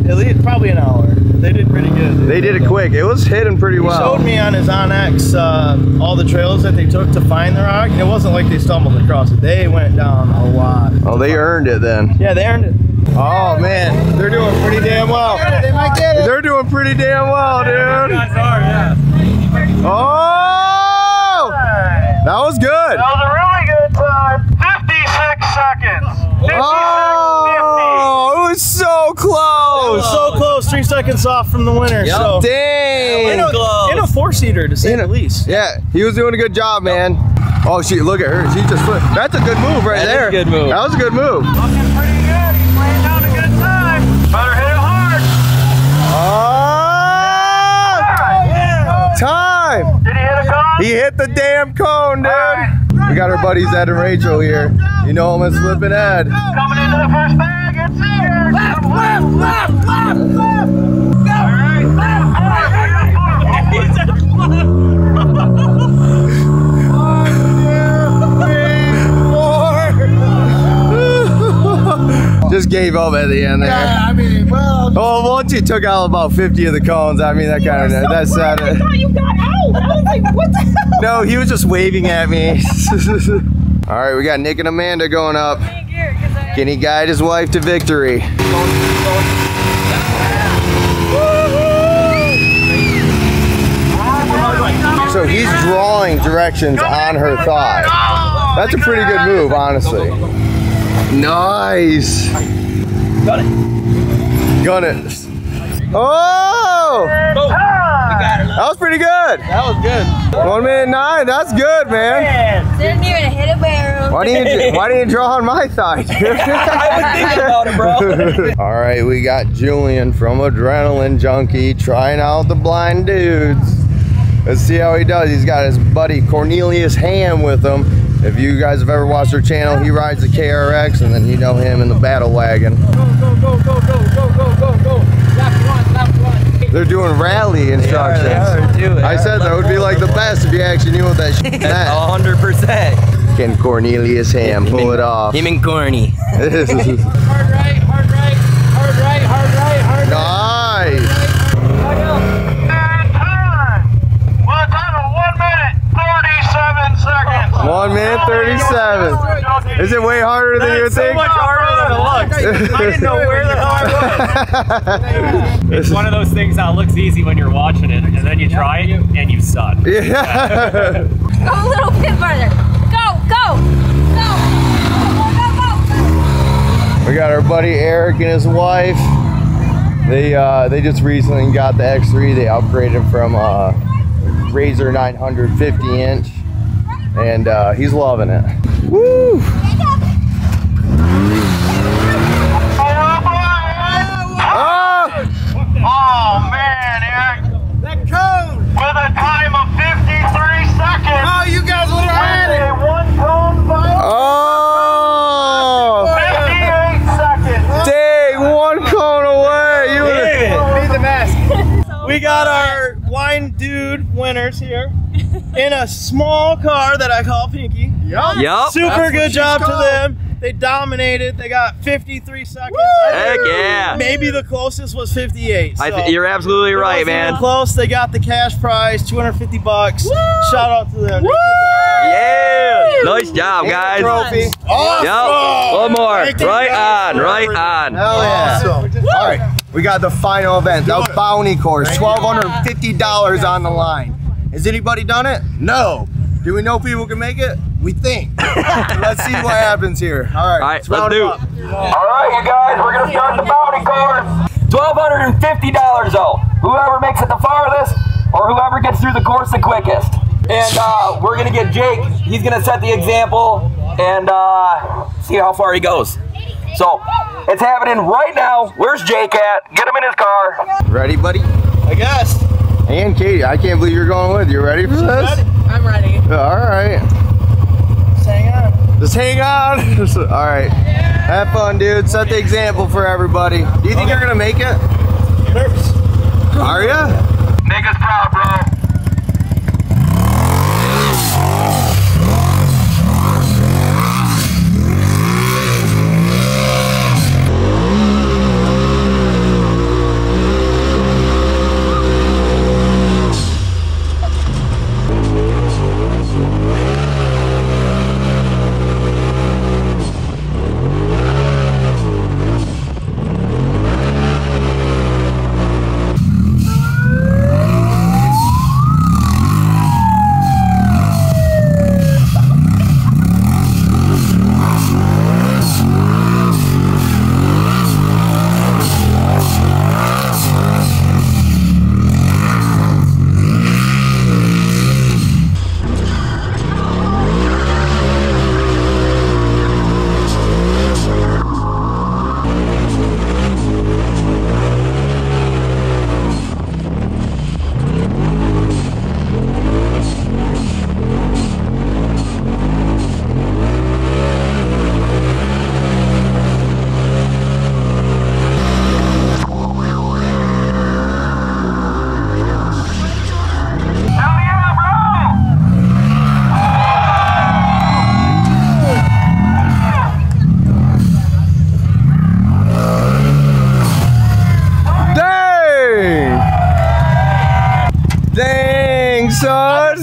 At least probably an hour. They did pretty good. Dude. They did it quick. It was hidden pretty well. He showed me on his OnX all the trails that they took to find the rock. It wasn't like they stumbled across it. They went down a lot. Oh, they earned it then. Yeah, they earned it. Oh, man. They're doing pretty damn well. They might get it. They're doing pretty damn well, dude. You guys are, yeah. Oh! That was good. That was a real 56 seconds. 56, oh, 50. It was so close. Oh. So close. 3 seconds off from the winner. Yep. So dang. In a four-seater, to say the least. Yeah, he was doing a good job, man. Yep. Oh, she look at her. She just flipped. That's a good move right there. That was a good move. That was a good move. Looking pretty good. He's laying down a good time. Better hit it hard. Oh, yeah. Time. Did he hit a cone? He hit the damn cone, dude. Right. We got our buddies Ed and Rachel here. You know him as Flippin' Ed. Coming into the first bag, it's here. Left, left, left, left, left. Go. All right, left, left, left. 1, 2, 3, 4. Just gave up at the end there. Yeah, I mean, well. Well, once you took out about 50 of the cones, I mean, that kind of, that's sad. I thought you got out. I was like, what the hell? No, he was just waving at me. All right, we got Nick and Amanda going up. Can he guide his wife to victory? So he's drawing directions on her thigh. That's a pretty good move, honestly. Nice. Got it. Got it. Oh! That was pretty good. That was good. 1:09. That's good, man. Didn't even hit a barrel. Why do you draw on my thigh? I was thinking about it, bro. All right, we got Julian from Adrenaline Junkie trying out the blind dudes. Let's see how he does. He's got his buddy Cornelius Ham with him. If you guys have ever watched our channel, he rides the KRX, and then you know him in the battle wagon. Go, go, go, go, go, go, go, go, go. They're doing rally instructions. They are. I said that would be like the best if you actually knew what that shit was. 100%. Can Cornelius Ham pull it off? Him and Corny. Hard right, hard right, hard right, hard right, hard right. Nice. And time. Well done. 1 minute, 37 seconds. 1 minute, 37. Is it way harder than you would think? So much harder than it looks. I didn't know where the hell I was. It's one of those things that looks easy when you're watching it, and then you try it, and you suck. Yeah. Go a little bit further. Go, go, go, go, go, go. We got our buddy Eric and his wife. They just recently got the X3. They upgraded from Razor 950 inch, and he's loving it. Woo! Oh man, Eric! That cone! With a time of 53 seconds! Oh, you guys would have had it! One cone bike! Oh! 58 seconds! Dang, one cone away! You would have need the mask. We got our wine dude winners here in a small car that I call Pinky. Yup! Yep. Super good job to them. They dominated. They got 53 seconds. Woo! Heck yeah! Maybe the closest was 58. So you're absolutely right, man. Close. They got the cash prize, 250 bucks. Woo! Shout out to them. Woo! Yeah! Nice job, guys. Trophy. Awesome. Yep. One more. Right on. Right on. Hell yeah! Awesome. All right, we got the final event, the bounty course. $1,250 on the line. Has anybody done it? No. Do we know people can make it? We think. Let's see what happens here. All right, let's do it. All right, you guys, we're gonna start the bounty course. $1,250 though. Whoever makes it the farthest, or whoever gets through the course the quickest. And we're gonna get Jake. He's gonna set the example and see how far he goes. So it's happening right now. Where's Jake at? Get him in his car. Ready, buddy? I guess. And Katie, I can't believe you're going with. You ready for this? I'm ready. All right. Just hang on. Just, all right. Yeah. Have fun, dude. Set the example for everybody. Do you think you're gonna make it? Nervous. Are ya? Make us proud, bro.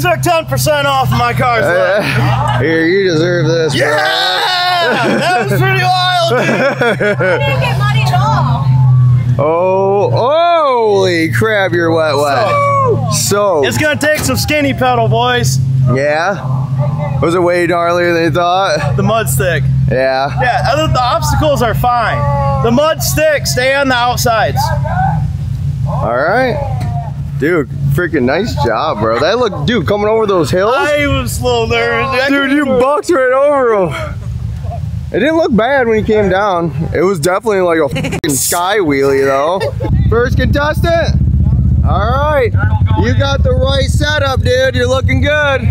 Took 10% off my car's life. Here, you deserve this. Yeah! Bro. That was pretty wild, dude. I didn't get money at all. Oh, holy crap, you're wet, wet. So it's gonna take some skinny pedal, boys. Yeah? Was it way gnarlier than you thought? The mud's thick. Yeah. Yeah, other the obstacles are fine. The mud's thick, stay on the outsides. Alright. Dude. Freaking nice job, bro. That look, dude, coming over those hills. I was a little nervous. Dude, you bucked right over them. It didn't look bad when you came down. It was definitely like a fucking sky wheelie, though. First contestant. All right. You got the right setup, dude. You're looking good.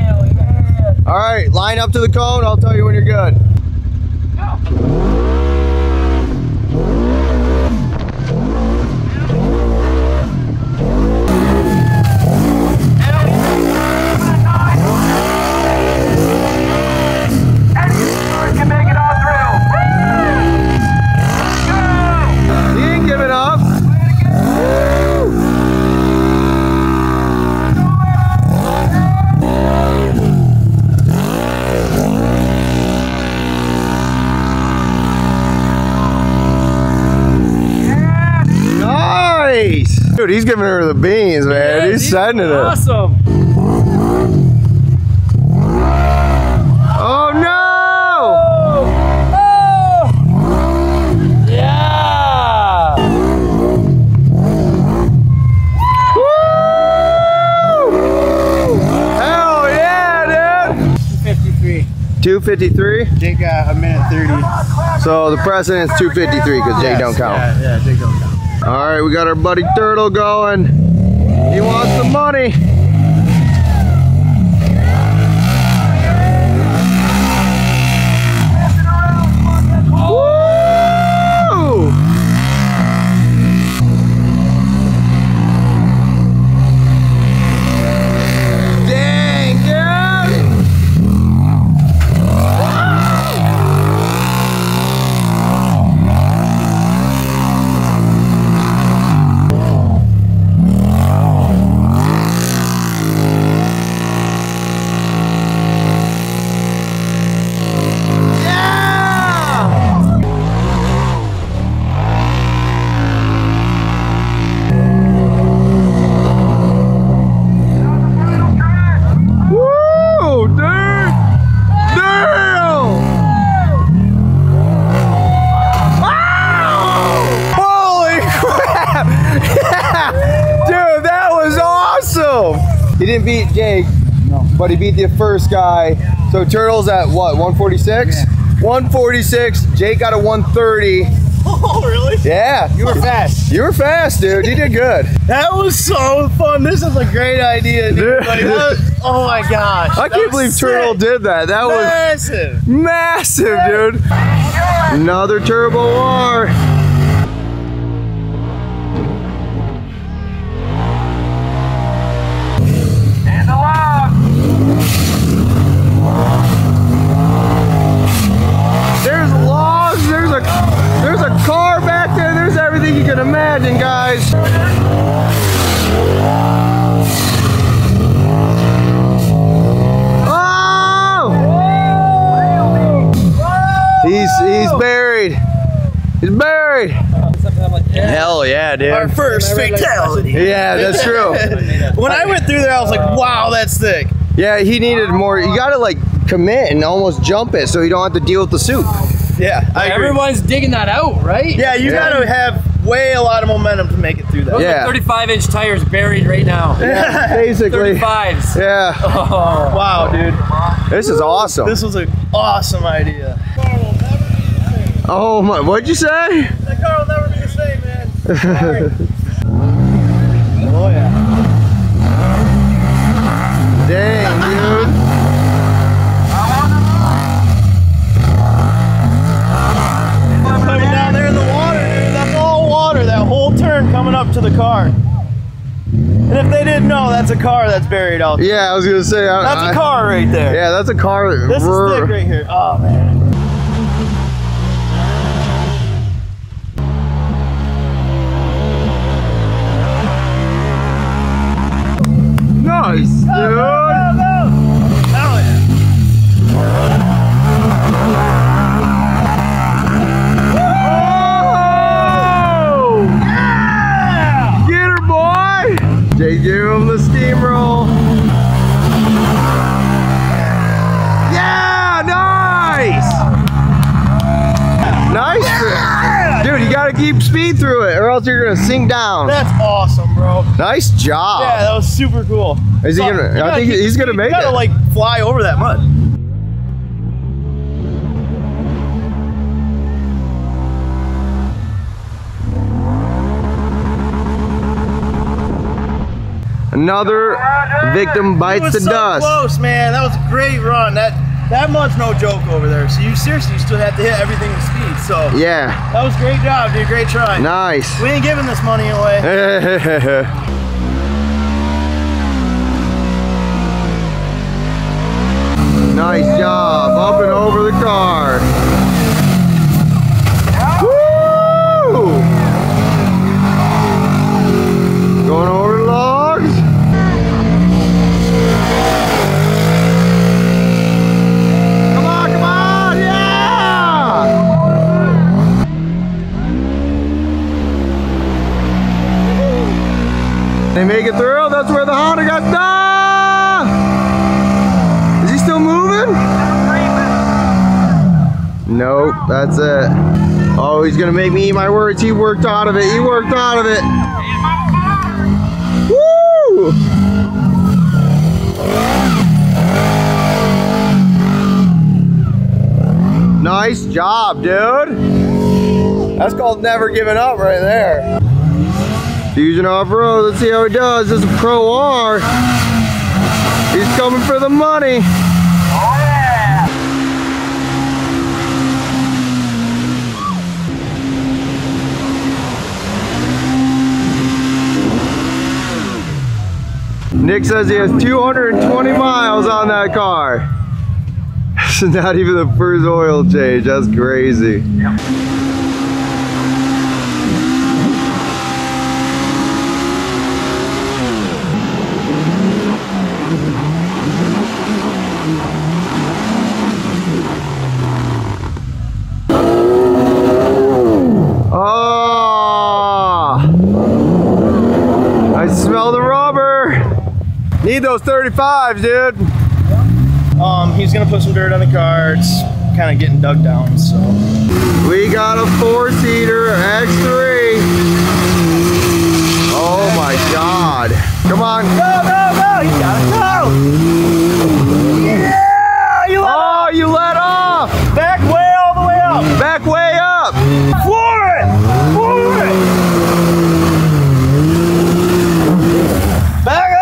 All right, line up to the cone. I'll tell you when you're good. Dude, he's giving her the beans, man. Yeah, he's sending it. Awesome. Oh no! Oh! Yeah! 253? Jake got a minute 30. So the precedent's 253 because Jake don't count. Yeah, Jake don't count. All right, we got our buddy Turtle going. He wants the money. He didn't beat Jake, no, but he beat the first guy. So Turtle's at what, 146? Yeah. 146, Jake got a 130. Oh, really? Yeah. You were fast. You were fast, dude. You did good. That was so fun. This is a great idea, dude. Buddy. Oh my gosh. I can't believe Turtle did that. That was massive. Massive, dude. Another turbo R. Imagine, guys. Oh! Whoa! He's buried. He's buried. Hell yeah, dude. Our first fatality. Yeah, that's true. When I went through there, I was like, wow, that's thick. Yeah, he needed more. You gotta like commit and almost jump it so you don't have to deal with the soup. Yeah, I agree. Everyone's digging that out, right? Yeah, you gotta have way a lot of momentum to make it through that. Those are 35-inch tires buried right now. Yeah, basically. 35s. Yeah. Oh, wow, dude. This is awesome. This was an awesome idea. Oh my, what'd you say? That car will never be the same, man. Oh yeah. Dang, dude. Coming up to the car, and if they didn't know, that's a car that's buried out there. Yeah, I was gonna say that's a car right there. Yeah, that's a car. This is thick right here. Oh man. Nice, dude. Go, go, go. Hell yeah. They give him the steamroll. Yeah, nice! Nice! Yeah! Dude, you gotta keep speed through it or else you're gonna sink down. That's awesome, bro. Nice job. Yeah, that was super cool. Is he gonna, I think he's gonna make it. You gotta like fly over that mud. Another victim bites the dust. Close, man. That was a great run. That mud's no joke over there. So you seriously still have to hit everything with speed. So yeah, that was a great job, dude. Great try. Nice. We ain't giving this money away. Nice job. Up and over the car. Woo! Going over logs. They make it through. That's where the Honda got done. Is he still moving? Nope, that's it. Oh, he's gonna make me eat my words. He worked out of it. He worked out of it. Woo! job, dude. That's called never giving up right there. Fusion Off-Road, let's see how he does. This is a Pro R. He's coming for the money. Oh, yeah. Nick says he has 220 miles on that car. This is not even the first oil change, that's crazy. Yeah. Need those 35s, dude. Yeah. He's gonna put some dirt on the car. It's kind of getting dug down, so. We got a four-seater X3. Oh my God! Come on. Go, go, go! You got it. Go! Yeah! You let off. Oh, you let off. Back way all the way up. Back way up. Floor it! Floor it! Back up.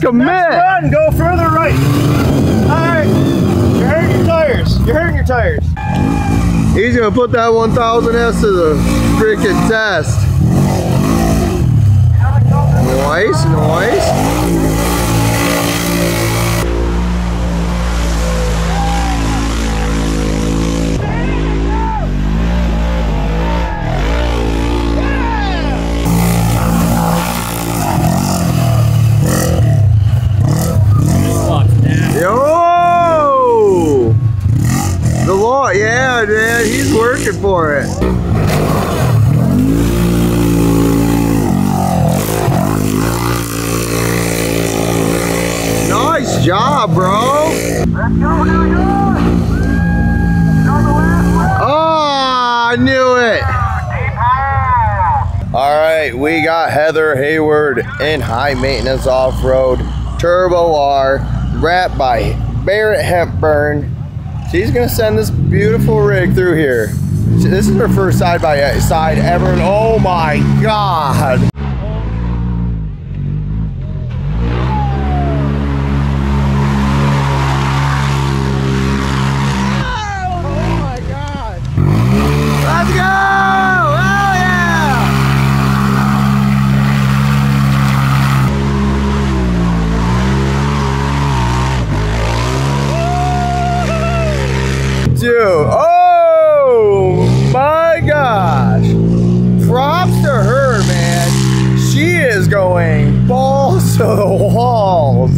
Commit. Run, go further right. Alright. You're hurting your tires. You're hurting your tires. He's gonna put that 1000S to the freaking test. Noise, Yo! The law, yeah, man, he's working for it. Nice job, bro. Let's go, New York. Oh, I knew it. All right, we got Heather Hayward in high maintenance off-road Turbo R. Wrapped by Barrett Hepburn. She's gonna send this beautiful rig through here. This is her first side by side ever, and oh my God. Oh my gosh, props to her, man. She is going balls to the walls.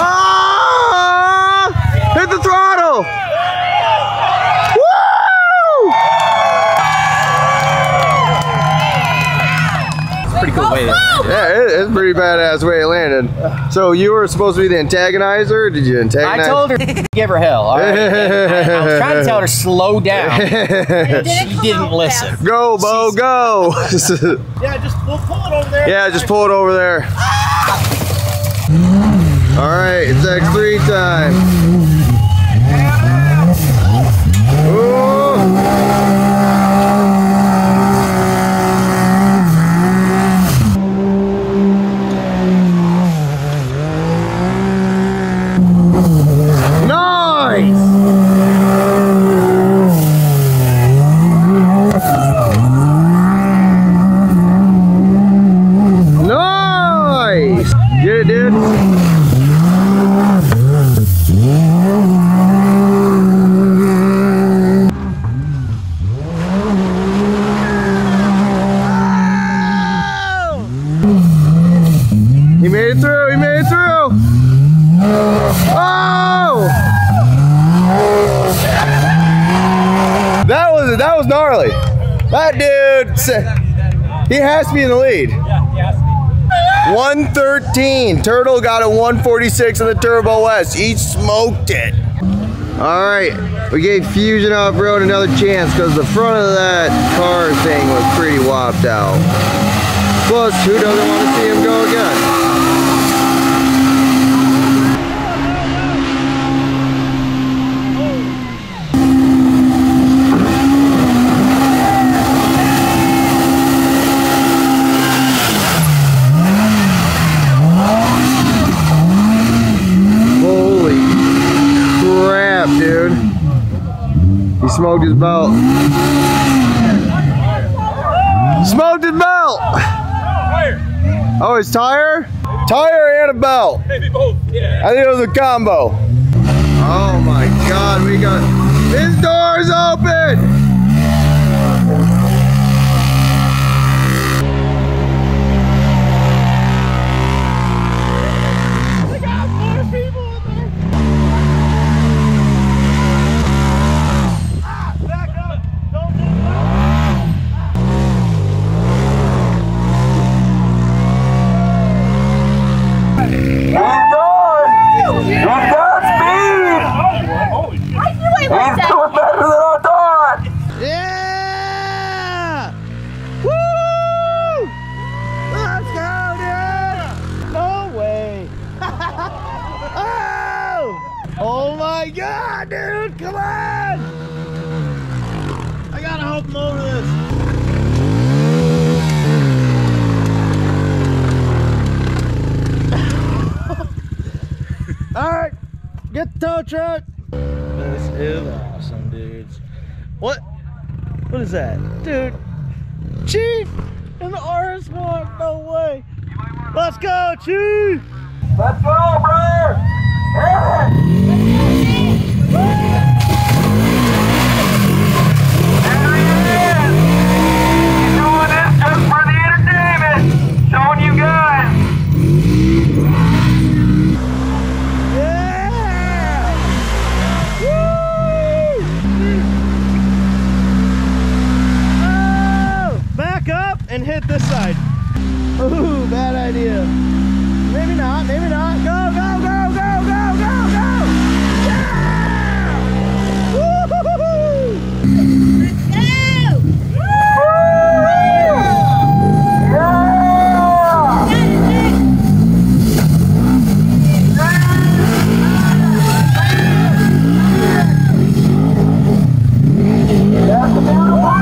Ah! Hit the throttle. Woo! It's a pretty cool way to. Yeah, it's pretty badass way it landed. So you were supposed to be the antagonizer? Did you antagonize? I told her to give her hell. All right? I was trying to tell her slow down. She didn't listen. Fast. Go, Bo, go! Yeah, just we'll pull it over there. Yeah, just pull it over there. Ah! All right, it's X3 time. Ooh. He has to be in the lead. Yeah, he has to be. 113. Turtle got a 146 in the Turbo S. He smoked it. Alright, we gave Fusion Off Road another chance because the front of that car thing was pretty whopped out. Plus, who doesn't want to see him go again? Smoked his belt. Smoked his belt! Tire. Oh, his tire? Tire and a belt. Maybe both, yeah. I think it was a combo. Oh my God, we got... His door is open! Truck. This is awesome, dudes. What is that, dude? Chief in the RS1. No way. Let's go, Chief. Let's go, brother. Yeah. And hit this side. Ooh, bad idea. Maybe not, maybe not. Go, go, go, go, go, go, go! Yeah! Woo-hoo-hoo-hoo! Let's go! Woo! Yeah! That's a beautiful car!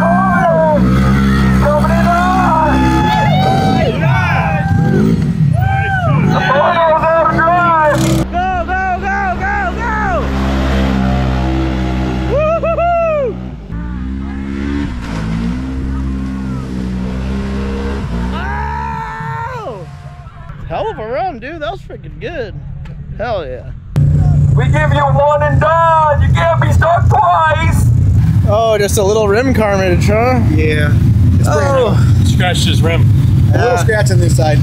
Hell of a run, dude. That was freaking good. Hell yeah. We give you one and done. You can't be stuck twice. Oh, just a little rim carnage, huh? Yeah. It's oh. Scratched his rim. A little scratch on this side.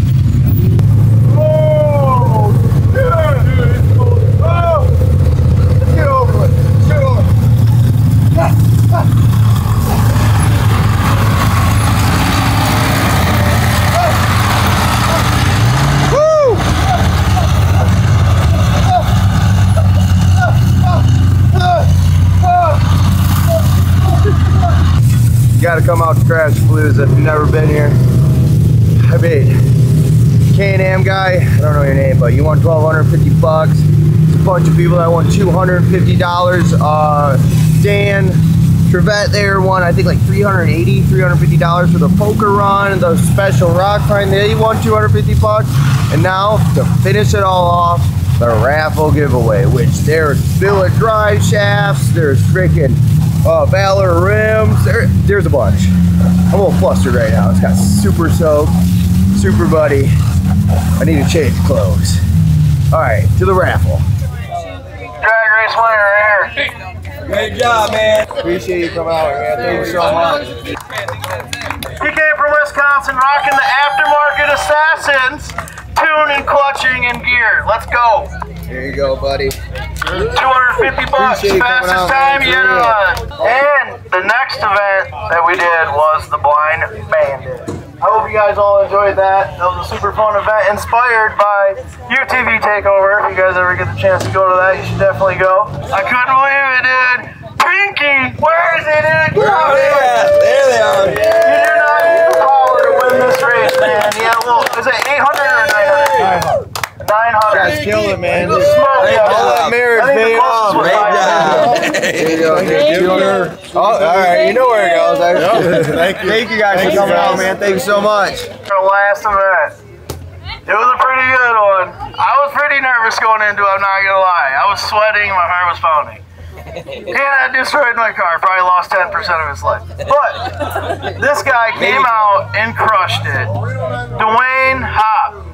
Oh, yeah, dude. It's cool. Oh. Let's get over it. Let's get over it. Ah, ah. Gotta come out to Crashapalooza. I've never been here. I mean, Can-Am guy, I don't know your name, but you won $1,250 bucks. There's a bunch of people that won $250. Dan Trevette there won, I think, like $380, $350 for the poker run and the special rock find. They won $250 bucks. And now, to finish it all off, the raffle giveaway, which there's billet drive shafts, there's freaking Valor rims, there's a bunch. I'm a little flustered right now. It's got super soaked, super buddy. I need to change clothes. All right, to the raffle. Drag race winner right here. Great job, man. Appreciate you coming out, man. Thank you so much. He came from Wisconsin, rocking the Aftermarket Assassins, tune and clutching and gear. Let's go. There you go, buddy. $250 bucks, fastest time yet on. And the next event that we did was the Blind Bandit. I hope you guys all enjoyed that. That was a super fun event inspired by UTV Takeover. If you guys ever get the chance to go to that, you should definitely go. I couldn't believe it, dude. Pinky, where is it, dude? Oh, yeah. There they are. Yeah. You do not need the power to win this race, man. Yeah, well, is it 800 or 900? 900. Killed it, man. All that marriage made off. All right, you know where it goes. Thank you guys for coming out, man. Thank you so much. Our last event. It was a pretty good one. I was pretty nervous going into it, I'm not going to lie. I was sweating, my heart was pounding. And I destroyed my car, probably lost 10% of his life. But this guy came out and crushed it. Dwayne Hopp.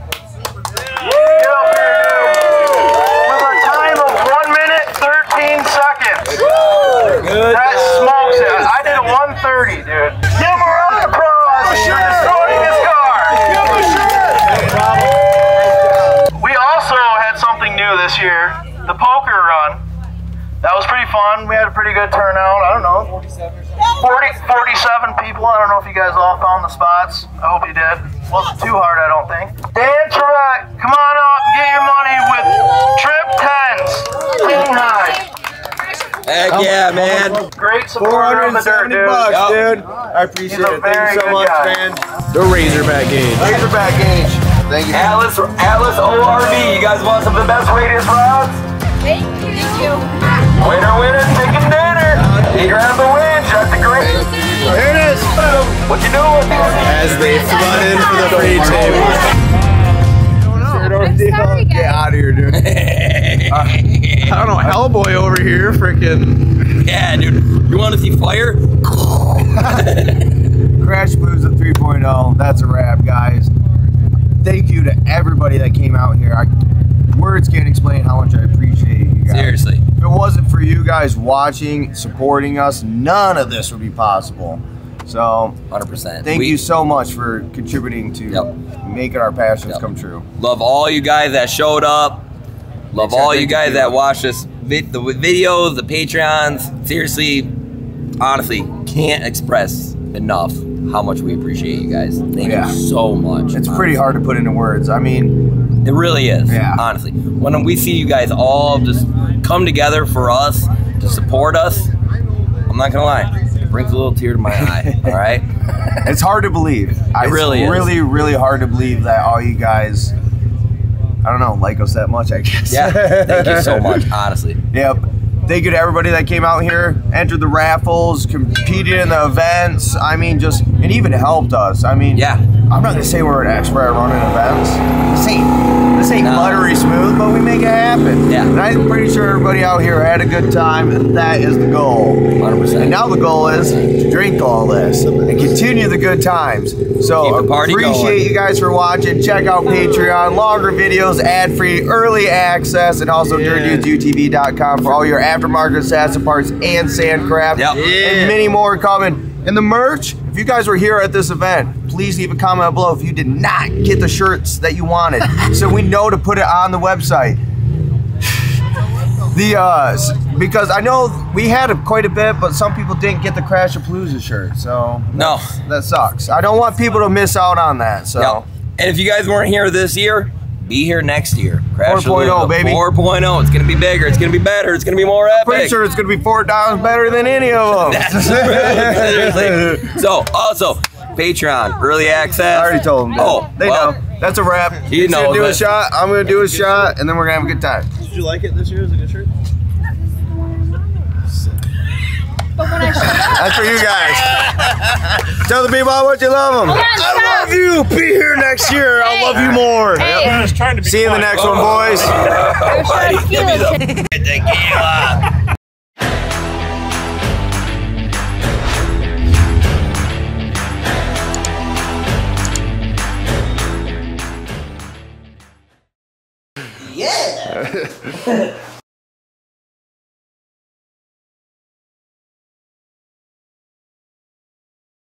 Get up here, dude. With a time of 1 minute, 13 seconds. Good. That smokes it. I did a 130, dude. Give him a round of applause for destroying his car. Give him a shit. We also had something new this year, the poker run. That was pretty fun. We had a pretty good turnout. I don't know, 47 people. I don't know if you guys all found the spots. I hope you did. Wasn't too hard, I don't think. Dan Turek, come on up and get your money with Trip 10s. Team High. Heck yeah, man. Great supporter on the Dirt Dudes. Yep. I appreciate it. Thank you so much, man. The Razorback Gauge. Razorback Gauge. Thank you. Atlas ORV. You guys want some of the best radius rods? Thank you. Thank you. Winner, winner, chicken dinner. You grabbed the win. Shot the great. Here it is! What you doing? As they flooded for the free table. I'm sorry, guys. Get out of here, dude. I don't know, Hellboy over here, freaking. Yeah, dude. You want to see fire? Crashapalooza 3.0. That's a wrap, guys. Thank you to everybody that came out here. Words can't explain how much I appreciate you guys. Seriously. If it wasn't for you guys watching, supporting us, none of this would be possible. So, 100%. Thank you so much for contributing to making our passions come true. Love all you guys that showed up. Love all you guys that watched us, the videos, the Patreons. Seriously, honestly, can't express enough how much we appreciate you guys. Thank you so much. It's pretty hard to put into words. I mean, it really is, honestly. When we see you guys all just come together for us, to support us, I'm not gonna lie, it brings a little tear to my eye, all right? It's hard to believe. It's really, really hard to believe that all you guys, I don't know, like us that much, I guess. Yeah, thank you so much, honestly. Yep. Thank you to everybody that came out here, entered the raffles, competed in the events. I mean, just, and even helped us. I mean, I'm not gonna say we're an expert at running events. This ain't buttery smooth, but we make it happen. Yeah. And I'm pretty sure everybody out here had a good time, and that is the goal. 100%. And now the goal is to drink all this and continue the good times. So appreciate you guys for watching. Check out Patreon, longer videos, ad-free, early access, and also dirtdudesutv.com for all your Aftermarket Assassin parts and Sandcraft and many more coming. And the merch, if you guys were here at this event, please leave a comment below if you did not get the shirts that you wanted, so we know to put it on the website. Because I know we had quite a bit, but some people didn't get the Crashapalooza shirt, so that sucks. I don't want people to miss out on that. So, and if you guys weren't here this year, be here next year. 4.0, baby. 4.0. It's going to be bigger. It's going to be better. It's going to be more epic. I'm pretty sure it's going to be 4 times better than any of them. Seriously. So, also, Patreon, early access. I already told them. Oh, they know. That's a wrap. He's going to do a shot. I'm going to do a shot, and then we're going to have a good time. Did you like it this year? Is it a good shirt? That's for you guys. Tell the people how much you love them. I love you. Be here next year. I'll love you more. I was trying to be you in the next one, boys. Tequila. Yeah.